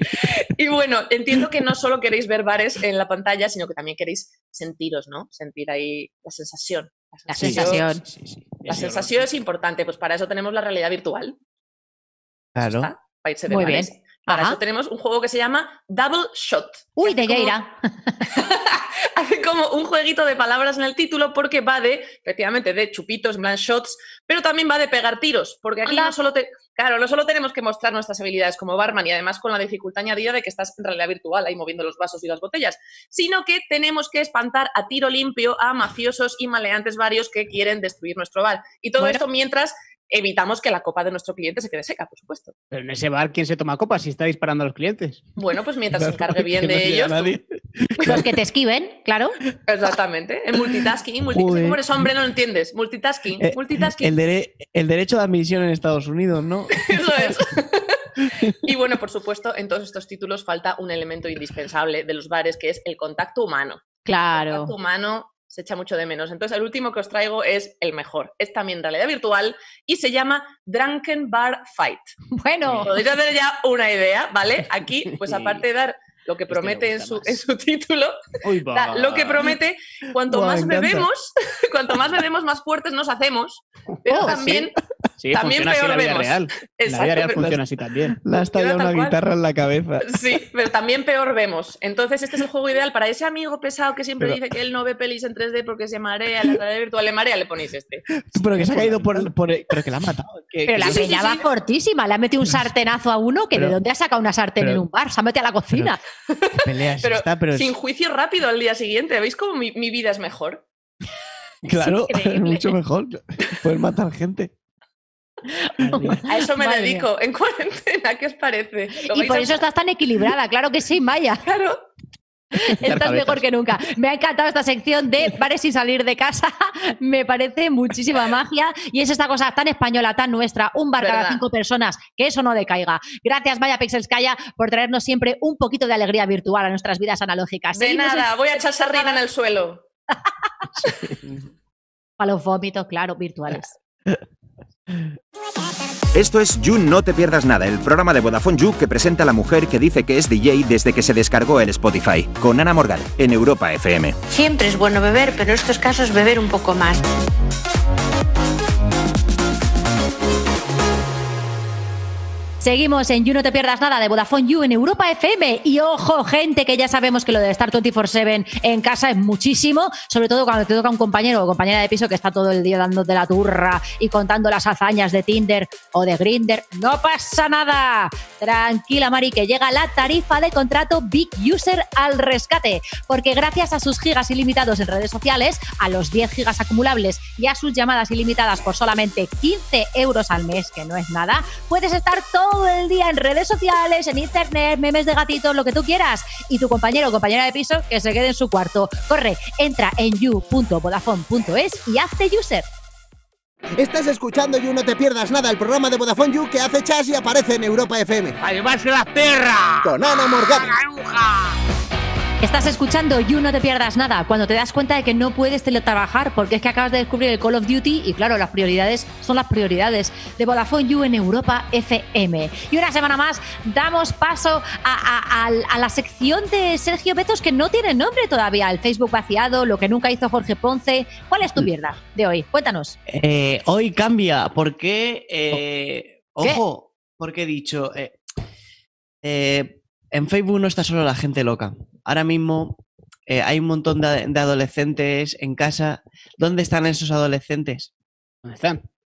Y bueno, entiendo que no solo queréis ver bares en la pantalla, sino que también queréis sentiros, ¿no? Sentir ahí la sensación. La sensación es importante, pues para eso tenemos la realidad virtual. Claro. Para irse de bares. Bien. Para eso tenemos un juego que se llama Double Shot. ¡Uy, de Jaira! Hace como un jueguito de palabras en el título porque va de, efectivamente, de chupitos, en plan shots, pero también va de pegar tiros, porque aquí no solo tenemos que mostrar nuestras habilidades como barman y además con la dificultad añadida de que estás en realidad virtual ahí moviendo los vasos y las botellas, sino que tenemos que espantar a tiro limpio a mafiosos y maleantes varios que quieren destruir nuestro bar. Y todo esto mientras... evitamos que la copa de nuestro cliente se quede seca, por supuesto. Pero en ese bar, ¿quién se toma copas si está disparando a los clientes? Bueno, pues mientras se encargue bien de ellos. Los que te esquiven, claro. Exactamente. En multitasking. Por eso, hombre, no lo entiendes. Multitasking. El derecho de admisión en Estados Unidos, ¿no? Eso es. Y bueno, por supuesto, en todos estos títulos falta un elemento indispensable de los bares, que es el contacto humano. Claro. El contacto humano se echa mucho de menos. Entonces, el último que os traigo es el mejor. Es también realidad virtual y se llama Drunken Bar Fight. Bueno. Podéis hacer ya una idea, ¿vale? Aquí, pues aparte de dar lo que promete en su título, da lo que promete, cuanto más bebemos, más fuertes nos hacemos. Pero también... Sí, también peor vemos. La vida real funciona así también. Le has tallado una guitarra en la cabeza. Sí, pero también peor vemos. Entonces este es el juego ideal para ese amigo pesado que siempre dice que él no ve pelis en 3D porque se marea, la realidad virtual le marea, le ponéis este. Pero que se ha caído pero que la ha matado. Pero la peña va fortísima. Le ha metido un sartenazo a uno que de dónde ha sacado una sartén en un bar. Se ha metido a la cocina. Pero sin juicio rápido al día siguiente. ¿Veis cómo mi vida es mejor? Claro, es mucho mejor. Poder matar gente. A eso me dedico en cuarentena, ¿qué os parece? Y por eso estás tan equilibrada, claro que sí, Maya. Claro. Estás mejor que nunca. Me ha encantado esta sección de bares sin salir de casa. Me parece muchísima magia. Y es esta cosa tan española, tan nuestra. Un bar cada 5 personas, que eso no decaiga. Gracias, Maya Pixelskaya, por traernos siempre un poquito de alegría virtual a nuestras vidas analógicas. De nada, voy a echar sarrina en el suelo. Para los vómitos, claro, virtuales. Esto es You No Te Pierdas Nada, el programa de Vodafone You que presenta a la mujer que dice que es DJ desde que se descargó el Spotify, con Ana Morgade, en Europa FM. Siempre es bueno beber, pero en estos casos beber un poco más. Seguimos en You No Te Pierdas Nada de Vodafone You en Europa FM. Y ojo, gente, que ya sabemos que lo de estar 24/7 en casa es muchísimo, sobre todo cuando te toca un compañero o compañera de piso que está todo el día dándote la turra y contando las hazañas de Tinder o de Grindr. ¡No pasa nada! Tranquila, Mari, que llega la tarifa de contrato Big User al rescate, porque gracias a sus gigas ilimitados en redes sociales, a los 10 gigas acumulables y a sus llamadas ilimitadas por solamente 15 € al mes, que no es nada, puedes estar todo el día en redes sociales, en internet, memes de gatitos, lo que tú quieras. Y tu compañero o compañera de piso que se quede en su cuarto. Corre, entra en you.vodafone.es y hazte user. Estás escuchando You No Te Pierdas Nada, el programa de Vodafone You que hace chas y aparece en Europa FM. ¡Además que la perra! Con Ana Morgade. Estás escuchando You No Te Pierdas Nada, cuando te das cuenta de que no puedes teletrabajar porque es que acabas de descubrir el Call of Duty y claro, las prioridades son las prioridades de Vodafone You en Europa FM. Y una semana más damos paso a la sección de Sergio Bezos, que no tiene nombre todavía, el Facebook vaciado, lo que nunca hizo Jorge Ponce. ¿Cuál es tu mierda de hoy? Cuéntanos. Hoy cambia, porque, ojo, porque he dicho, en Facebook no está solo la gente loca. Ahora mismo hay un montón de adolescentes en casa. ¿Dónde están esos adolescentes?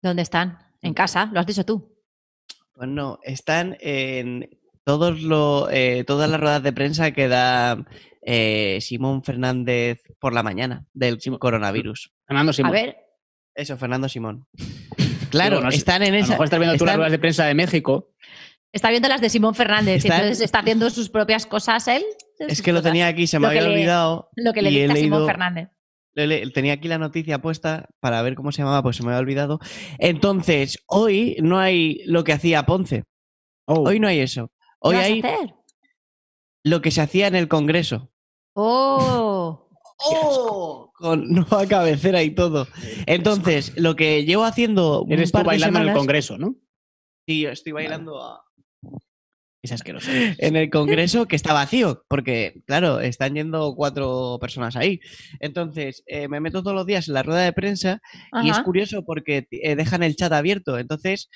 ¿Dónde están? En casa, lo has dicho tú. Pues no, están en todas las ruedas de prensa que da Simón Fernández por la mañana del coronavirus. Fernando Simón. A ver. Eso, Fernando Simón. Claro, bueno, están en esa... A lo mejor estás viendo las ruedas de prensa de México. Está viendo las de Simón Fernández, entonces está haciendo sus propias cosas él. Es que lo tenía aquí, se me había olvidado. Lo que le dicta Simón Fernández. Tenía aquí la noticia puesta para ver cómo se llamaba, pues se me había olvidado. Entonces, hoy no hay lo que hacía Ponce. Oh. Hoy no hay eso. Hoy hay lo que se hacía en el Congreso. ¡Oh! ¡Oh! Con nueva cabecera y todo. Entonces, lo que llevo haciendo... Eres tú bailando en el Congreso, ¿no? Sí, yo estoy bailando a... Es asqueroso. En el Congreso, que está vacío, porque, claro, están yendo 4 personas ahí. Entonces, me meto todos los días en la rueda de prensa. Ajá. Y es curioso porque dejan el chat abierto. Entonces,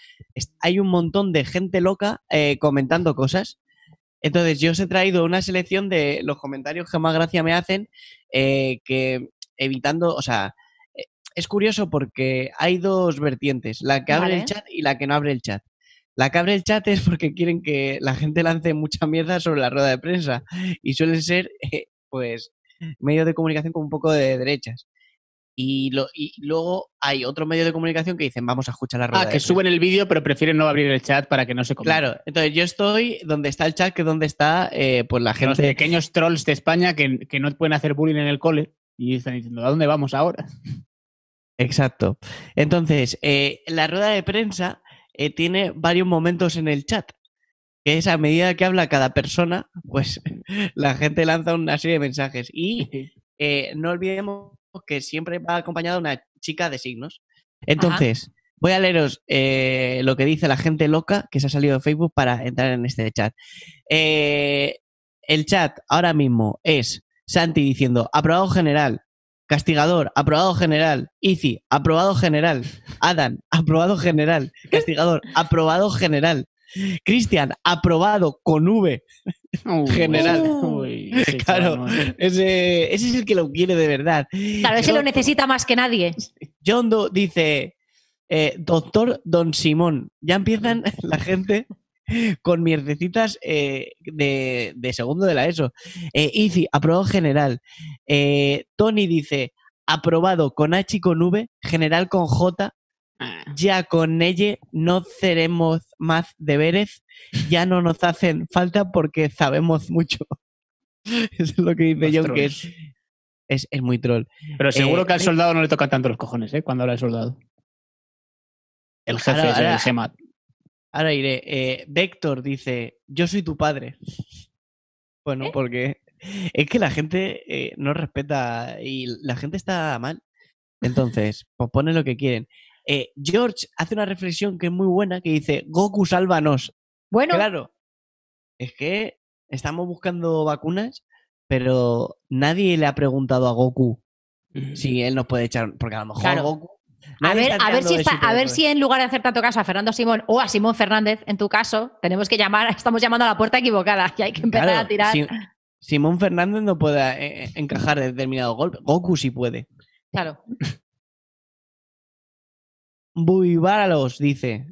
hay un montón de gente loca comentando cosas. Entonces, yo os he traído una selección de los comentarios que más gracia me hacen, que evitando, o sea, es curioso porque hay dos vertientes, la que abre el chat y la que no abre el chat. La que abre el chat es porque quieren que la gente lance mucha mierda sobre la rueda de prensa y suelen ser, pues, medios de comunicación con un poco de derechas. Y luego hay otro medio de comunicación que dicen, vamos a escuchar la rueda de prensa. Ah, que suben el vídeo pero prefieren no abrir el chat para que no se comente. Claro, entonces yo estoy donde está el chat, que donde está pues la gente... Los pequeños trolls de España que no pueden hacer bullying en el cole y están diciendo, ¿a dónde vamos ahora? Exacto. Entonces, la rueda de prensa tiene varios momentos en el chat, que es a medida que habla cada persona, pues la gente lanza una serie de mensajes. Y no olvidemos que siempre va acompañada de una chica de signos. Entonces, voy a leeros lo que dice la gente loca que se ha salido de Facebook para entrar en este chat. El chat ahora mismo es Santi diciendo, aprobado general. Castigador, aprobado general. Izzy, aprobado general. Adam, aprobado general. Castigador, aprobado general. Cristian, aprobado con V. General. Uy, ese claro, chaval, ese es el que lo quiere de verdad. Claro, ese lo necesita más que nadie. John Doe dice, doctor Don Simón. Ya empiezan la gente con mierdecitas de segundo de la ESO. Izzy, aprobado general. Tony dice, aprobado con H y con V, general con J, ya con ella no seremos más deberes, ya no nos hacen falta porque sabemos mucho. Eso es lo que dice John, que es muy troll. Pero seguro que al soldado no le tocan tanto los cojones, ¿eh? Cuando habla el soldado. El jefe del GEMAT. Ahora iré. Vector dice, yo soy tu padre. Bueno, porque es que la gente no respeta y la gente está mal. Entonces, pues ponen lo que quieren. George hace una reflexión que es muy buena, que dice, Goku, sálvanos. Bueno. Claro, es que estamos buscando vacunas, pero nadie le ha preguntado a Goku si él nos puede echar, porque a lo mejor Goku... A ver si en lugar de hacer tanto caso a Fernando Simón o a Simón Fernández, en tu caso, tenemos que llamar, estamos llamando a la puerta equivocada y hay que empezar a tirar. Simón Fernández no puede encajar de determinado golpe. Goku sí puede. Claro. Buivalos dice,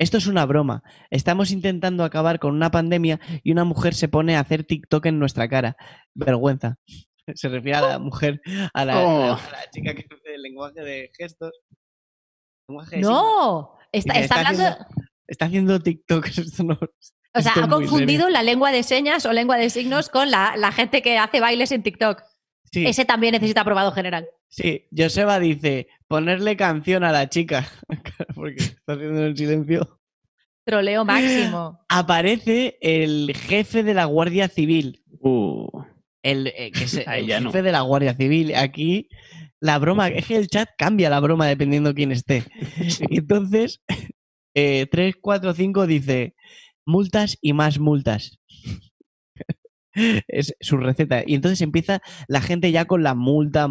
esto es una broma. Estamos intentando acabar con una pandemia y una mujer se pone a hacer TikTok en nuestra cara. Vergüenza. Se refiere a la mujer, a la chica que hace el lenguaje de gestos. ¡No! Está haciendo TikTok. O sea, ha confundido la lengua de señas o lengua de signos con la gente que hace bailes en TikTok. Sí. Ese también necesita aprobado general. Sí, Joseba dice, ponerle canción a la chica. Porque está haciendo el silencio. Troleo máximo. Aparece el jefe de la Guardia Civil. El jefe de la Guardia Civil. Aquí la broma, es que el chat cambia la broma dependiendo quién esté. Entonces, 345 dice, multas y más multas. Es su receta. Y entonces empieza la gente ya con la multas.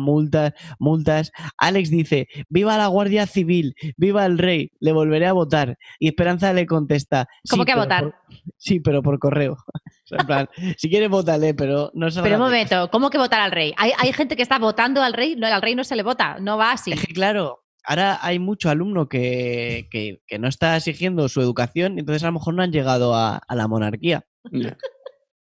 Alex dice, viva la Guardia Civil, viva el rey, le volveré a votar. Y Esperanza le contesta, ¿cómo que a votar? Sí, pero por correo. O sea, en plan, si quieres, vótale, pero no se... Pero un momento, ¿cómo que votar al rey? Hay gente que está votando al rey, no, al rey no se le vota, no va así. Es que claro, ahora hay mucho alumno que no está exigiendo su educación, entonces a lo mejor no han llegado a la monarquía. No.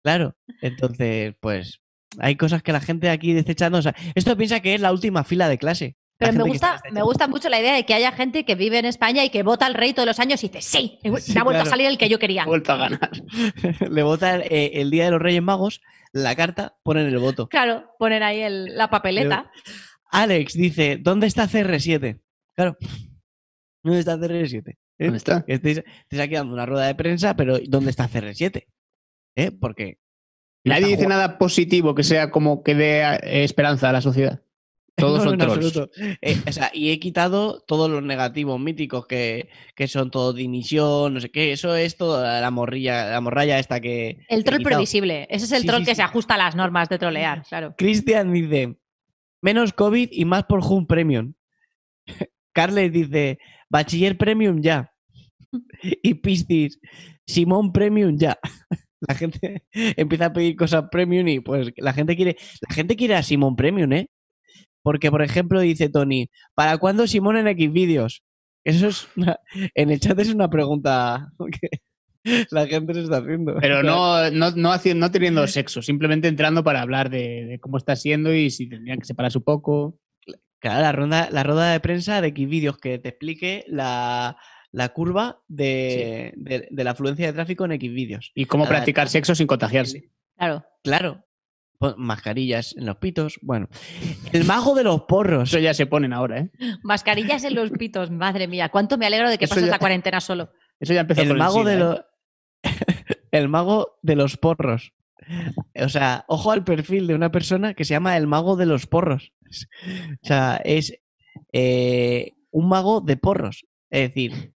Claro, entonces, pues hay cosas que la gente aquí desechando. O sea, esto piensa que es la última fila de clase. Pero me gusta mucho la idea de que haya gente que vive en España y que vota al rey todos los años y dice, sí, me sí, ha vuelto a salir el que yo quería. Ha vuelto a ganar. Le vota el Día de los Reyes Magos, la carta, ponen el voto. Claro, ponen ahí la papeleta. Pero Alex dice, ¿dónde está CR7? Claro, ¿dónde está CR7? ¿Dónde está? Estáis aquí dando una rueda de prensa, pero ¿dónde está CR7? Porque nadie dice nada positivo que sea como que dé esperanza a la sociedad. Todos son trolls. O sea, y he quitado todos los negativos míticos que son todo dimisión, no sé qué. Eso es toda la morralla esta que... El troll previsible. Ese es el troll que se ajusta a las normas de trolear, claro. Cristian dice, menos COVID y más por Jun Premium. Carles dice, Bachiller Premium ya. Y Piscis, Simón Premium ya. La gente empieza a pedir cosas Premium y pues la gente quiere a Simón Premium, ¿eh? Porque, por ejemplo, dice Tony, ¿para cuándo Simón en Xvideos? Eso es en el chat es una pregunta que la gente se está haciendo. Pero no teniendo sexo, simplemente entrando para hablar de cómo está siendo y si tendrían que separarse un poco. Claro, la rueda de prensa de Xvideos que te explique la curva de la afluencia de tráfico en Xvideos. Y cómo practicar sexo sin contagiarse. Claro. Mascarillas en los pitos, bueno. El mago de los porros. Eso ya se ponen ahora, ¿eh? Mascarillas en los pitos, madre mía. Cuánto me alegro de que pases la cuarentena solo. Eso ya empezó el mago de los... El mago de los porros. O sea, ojo al perfil de una persona que se llama el mago de los porros. O sea, es un mago de porros. Es decir,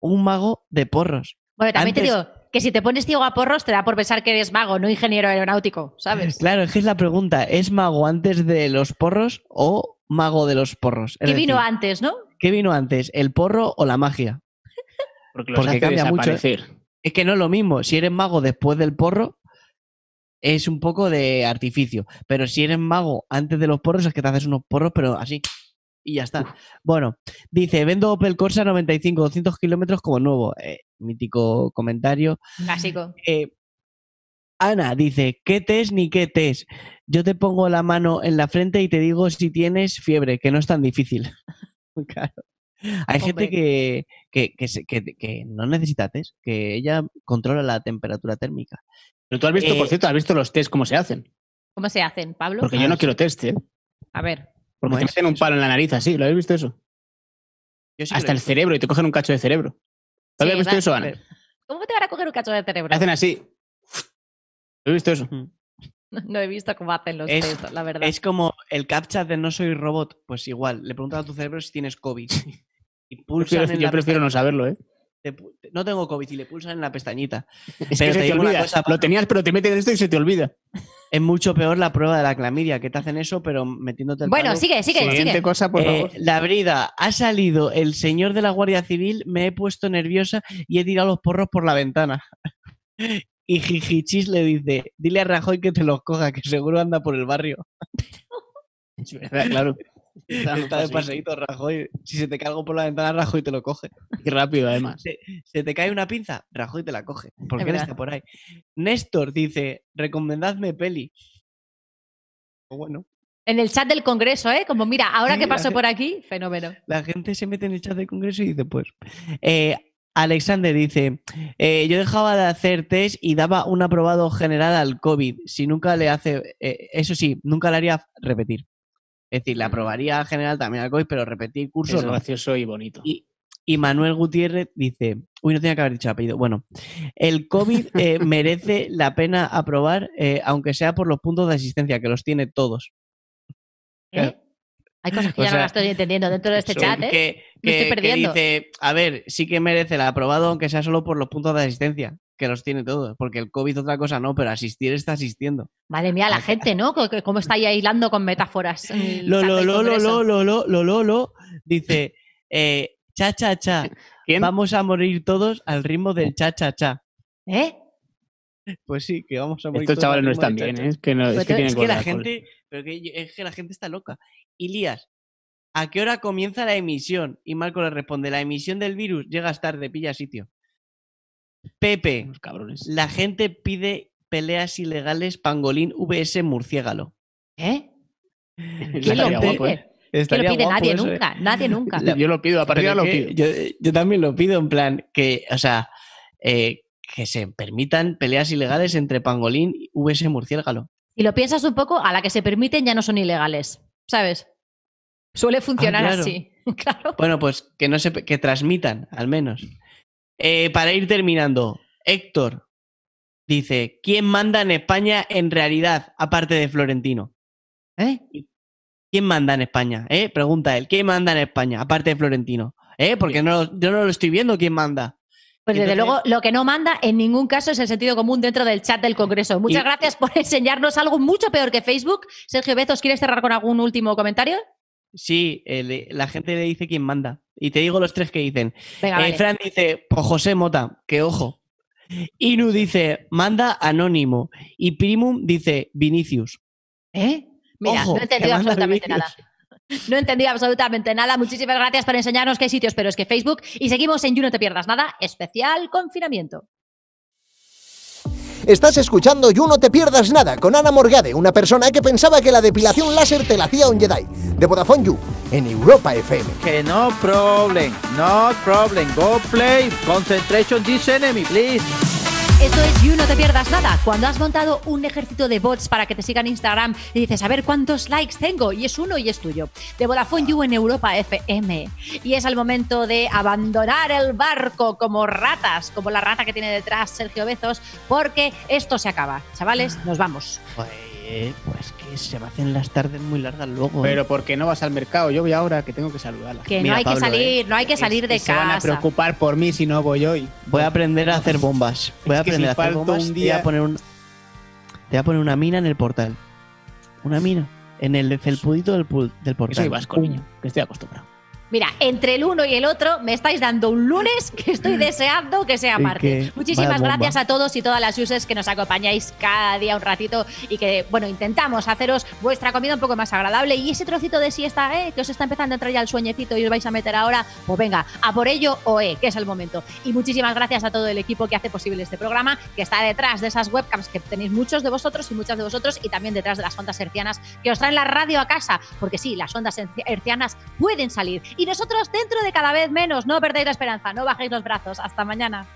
un mago de porros. Bueno, también te digo... Que si te pones ciego a porros te da por pensar que eres mago, no ingeniero aeronáutico, ¿sabes? Claro, es que es la pregunta. ¿Es mago antes de los porros o mago de los porros? ¿Qué vino antes, no? ¿Qué vino antes? ¿El porro o la magia? Porque cambia mucho. Es que no es lo mismo. Si eres mago después del porro, es un poco de artificio. Pero si eres mago antes de los porros, es que te haces unos porros, pero así. Y ya está. Uf. Bueno, dice, vendo Opel Corsa 95, 200 kilómetros como nuevo. Mítico comentario. Clásico. Ana dice, ¿qué test ni qué test? Yo te pongo la mano en la frente y te digo si tienes fiebre, que no es tan difícil. Claro. Hay gente que no necesita test, que ella controla la temperatura térmica. Pero tú has visto, por cierto, has visto los test, ¿cómo se hacen? ¿Cómo se hacen, Pablo? Porque yo no quiero test, ¿eh? A ver. Porque te meten un palo en la nariz así, ¿lo habéis visto eso? Yo sí. Hasta el cerebro, y te cogen un cacho de cerebro. ¿Lo habéis visto eso, Ana? ¿Cómo te van a coger un cacho de cerebro? Hacen así. ¿Lo habéis visto eso? No he visto cómo hacen los test, la verdad. Es como el captcha de No Soy Robot. Pues igual, le preguntan a tu cerebro si tienes COVID. Y pulsan yo prefiero no saberlo, ¿eh? No tengo COVID y le pulsan en la pestañita. Es pero que te digo una cosa, lo tenías, pero te meten esto y se te olvida. Es mucho peor la prueba de la clamidia, que te hacen eso, pero metiéndote el palo. Bueno, sigue. Siguiente cosa, por favor. La brida, ha salido el señor de la Guardia Civil, me he puesto nerviosa y he tirado los porros por la ventana. Y Jijichis le dice, dile a Rajoy que te los coja, que seguro anda por el barrio. Es verdad, claro. Está de paseíto, Rajoy. Si se te cae algo por la ventana, Rajoy te lo coge. Qué rápido, además. ¿Se te cae una pinza? Rajoy te la coge. Porque él está por ahí. Néstor dice, recomendadme peli. Bueno. En el chat del Congreso, ¿eh? Como, mira, ahora que paso por aquí, fenómeno. La gente se mete en el chat del Congreso y dice, pues... Alexander dice, yo dejaba de hacer test y daba un aprobado general al COVID. Si nunca le hace... eso sí, nunca le haría repetir. Es decir, la aprobaría general también al COVID, pero repetir cursos es gracioso y bonito. Y Manuel Gutiérrez dice... Uy, no tenía que haber dicho apellido. Bueno, el COVID merece la pena aprobar, aunque sea por los puntos de asistencia, que los tiene todos. ¿Eh? Hay cosas que ya no las estoy entendiendo dentro de este chat, ¿eh? Me estoy perdiendo. Que dice, a ver, sí que merece la aprobado, aunque sea solo por los puntos de asistencia, que los tiene todos, porque el COVID otra cosa no, pero asistir está asistiendo. Madre mía, la gente, ¿no? Cómo está ahí hilando con metáforas. Dice, cha, cha, cha. ¿Quién? Vamos a morir todos al ritmo del cha, cha, cha. ¿Eh? Pues sí, que vamos a morir todos. Estos chavales no están bien, ¿eh? Es que la gente está loca. Ilías, ¿a qué hora comienza la emisión? Y Marco le responde, la emisión del virus, llegas tarde, pilla sitio. Pepe, los cabrones. La gente pide Peleas ilegales pangolín vs murciégalo. ¿Eh? ¿Quién lo pide? Guapo, ¿eh? Que lo pide nadie eso, nunca, nadie nunca. Yo lo pido, aparte lo pido. Yo también lo pido, en plan, que, o sea, que se permitan peleas ilegales entre pangolín vs murciégalo. Y lo piensas un poco, a la que se permiten ya no son ilegales, ¿sabes? Suele funcionar así. Claro. Bueno, pues que no se, que transmitan, al menos. Para ir terminando, Héctor dice: ¿quién manda en España en realidad, aparte de Florentino? ¿Eh? ¿Quién manda en España? Pregunta él, ¿quién manda en España, aparte de Florentino? Porque no, yo no lo estoy viendo quién manda. Pues desde luego, lo que no manda en ningún caso es el sentido común dentro del chat del Congreso. Muchas gracias por enseñarnos algo mucho peor que Facebook. Sergio Bezos, ¿quieres cerrar con algún último comentario? Sí, la gente le dice quién manda. Y te digo los tres que dicen. Venga, vale. Fran dice, pues José Mota, que ojo. Inu dice, manda Anónimo. Y Primum dice, Vinicius. Mira, ojo, no he entendido absolutamente nada. No entendí absolutamente nada. Muchísimas gracias por enseñarnos qué sitios, pero es que Facebook. Y seguimos en You No Te Pierdas Nada, especial confinamiento. Estás escuchando You No Te Pierdas Nada con Ana Morgade, una persona que pensaba que la depilación láser te la hacía un Jedi. De Vodafone You, en Europa FM. Que no problem, no problem. Go play, concentration this enemy, please. Esto es You No Te Pierdas Nada. Cuando has montado un ejército de bots para que te sigan Instagram y dices, a ver cuántos likes tengo, y es uno y es tuyo. De Vodafone You en Europa FM. Y es el momento de abandonar el barco como ratas, como la rata que tiene detrás Sergio Bezos, porque esto se acaba. Chavales, nos vamos. Pues que se me hacen las tardes muy largas luego. Pero ¿por qué no vas al mercado? Yo voy ahora, que tengo que saludarla. Que mira, no hay Pablo, que salir, no hay que salir de casa. Se van a preocupar por mí si no voy hoy. Voy a aprender a hacer bombas. Voy a aprender a hacer bombas. Un día... Te voy a poner una mina en el portal. Una mina. En el felpudito del portal. Que soy vasco, niño, que estoy acostumbrado. Mira, entre el uno y el otro me estáis dando un lunes que estoy deseando que sea martes. Muchísimas gracias a todos y todas las users que nos acompañáis cada día un ratito y que, bueno, intentamos haceros vuestra comida un poco más agradable. Y ese trocito de siesta, que os está empezando a entrar ya el sueñecito y os vais a meter ahora, pues venga, a por ello que es el momento. Y muchísimas gracias a todo el equipo que hace posible este programa, que está detrás de esas webcams que tenéis muchos de vosotros y muchas de vosotros, y también detrás de las ondas hercianas que os traen la radio a casa, porque sí, las ondas hercianas pueden salir. Y nosotros dentro de cada vez menos. No perdáis la esperanza, no bajéis los brazos. Hasta mañana.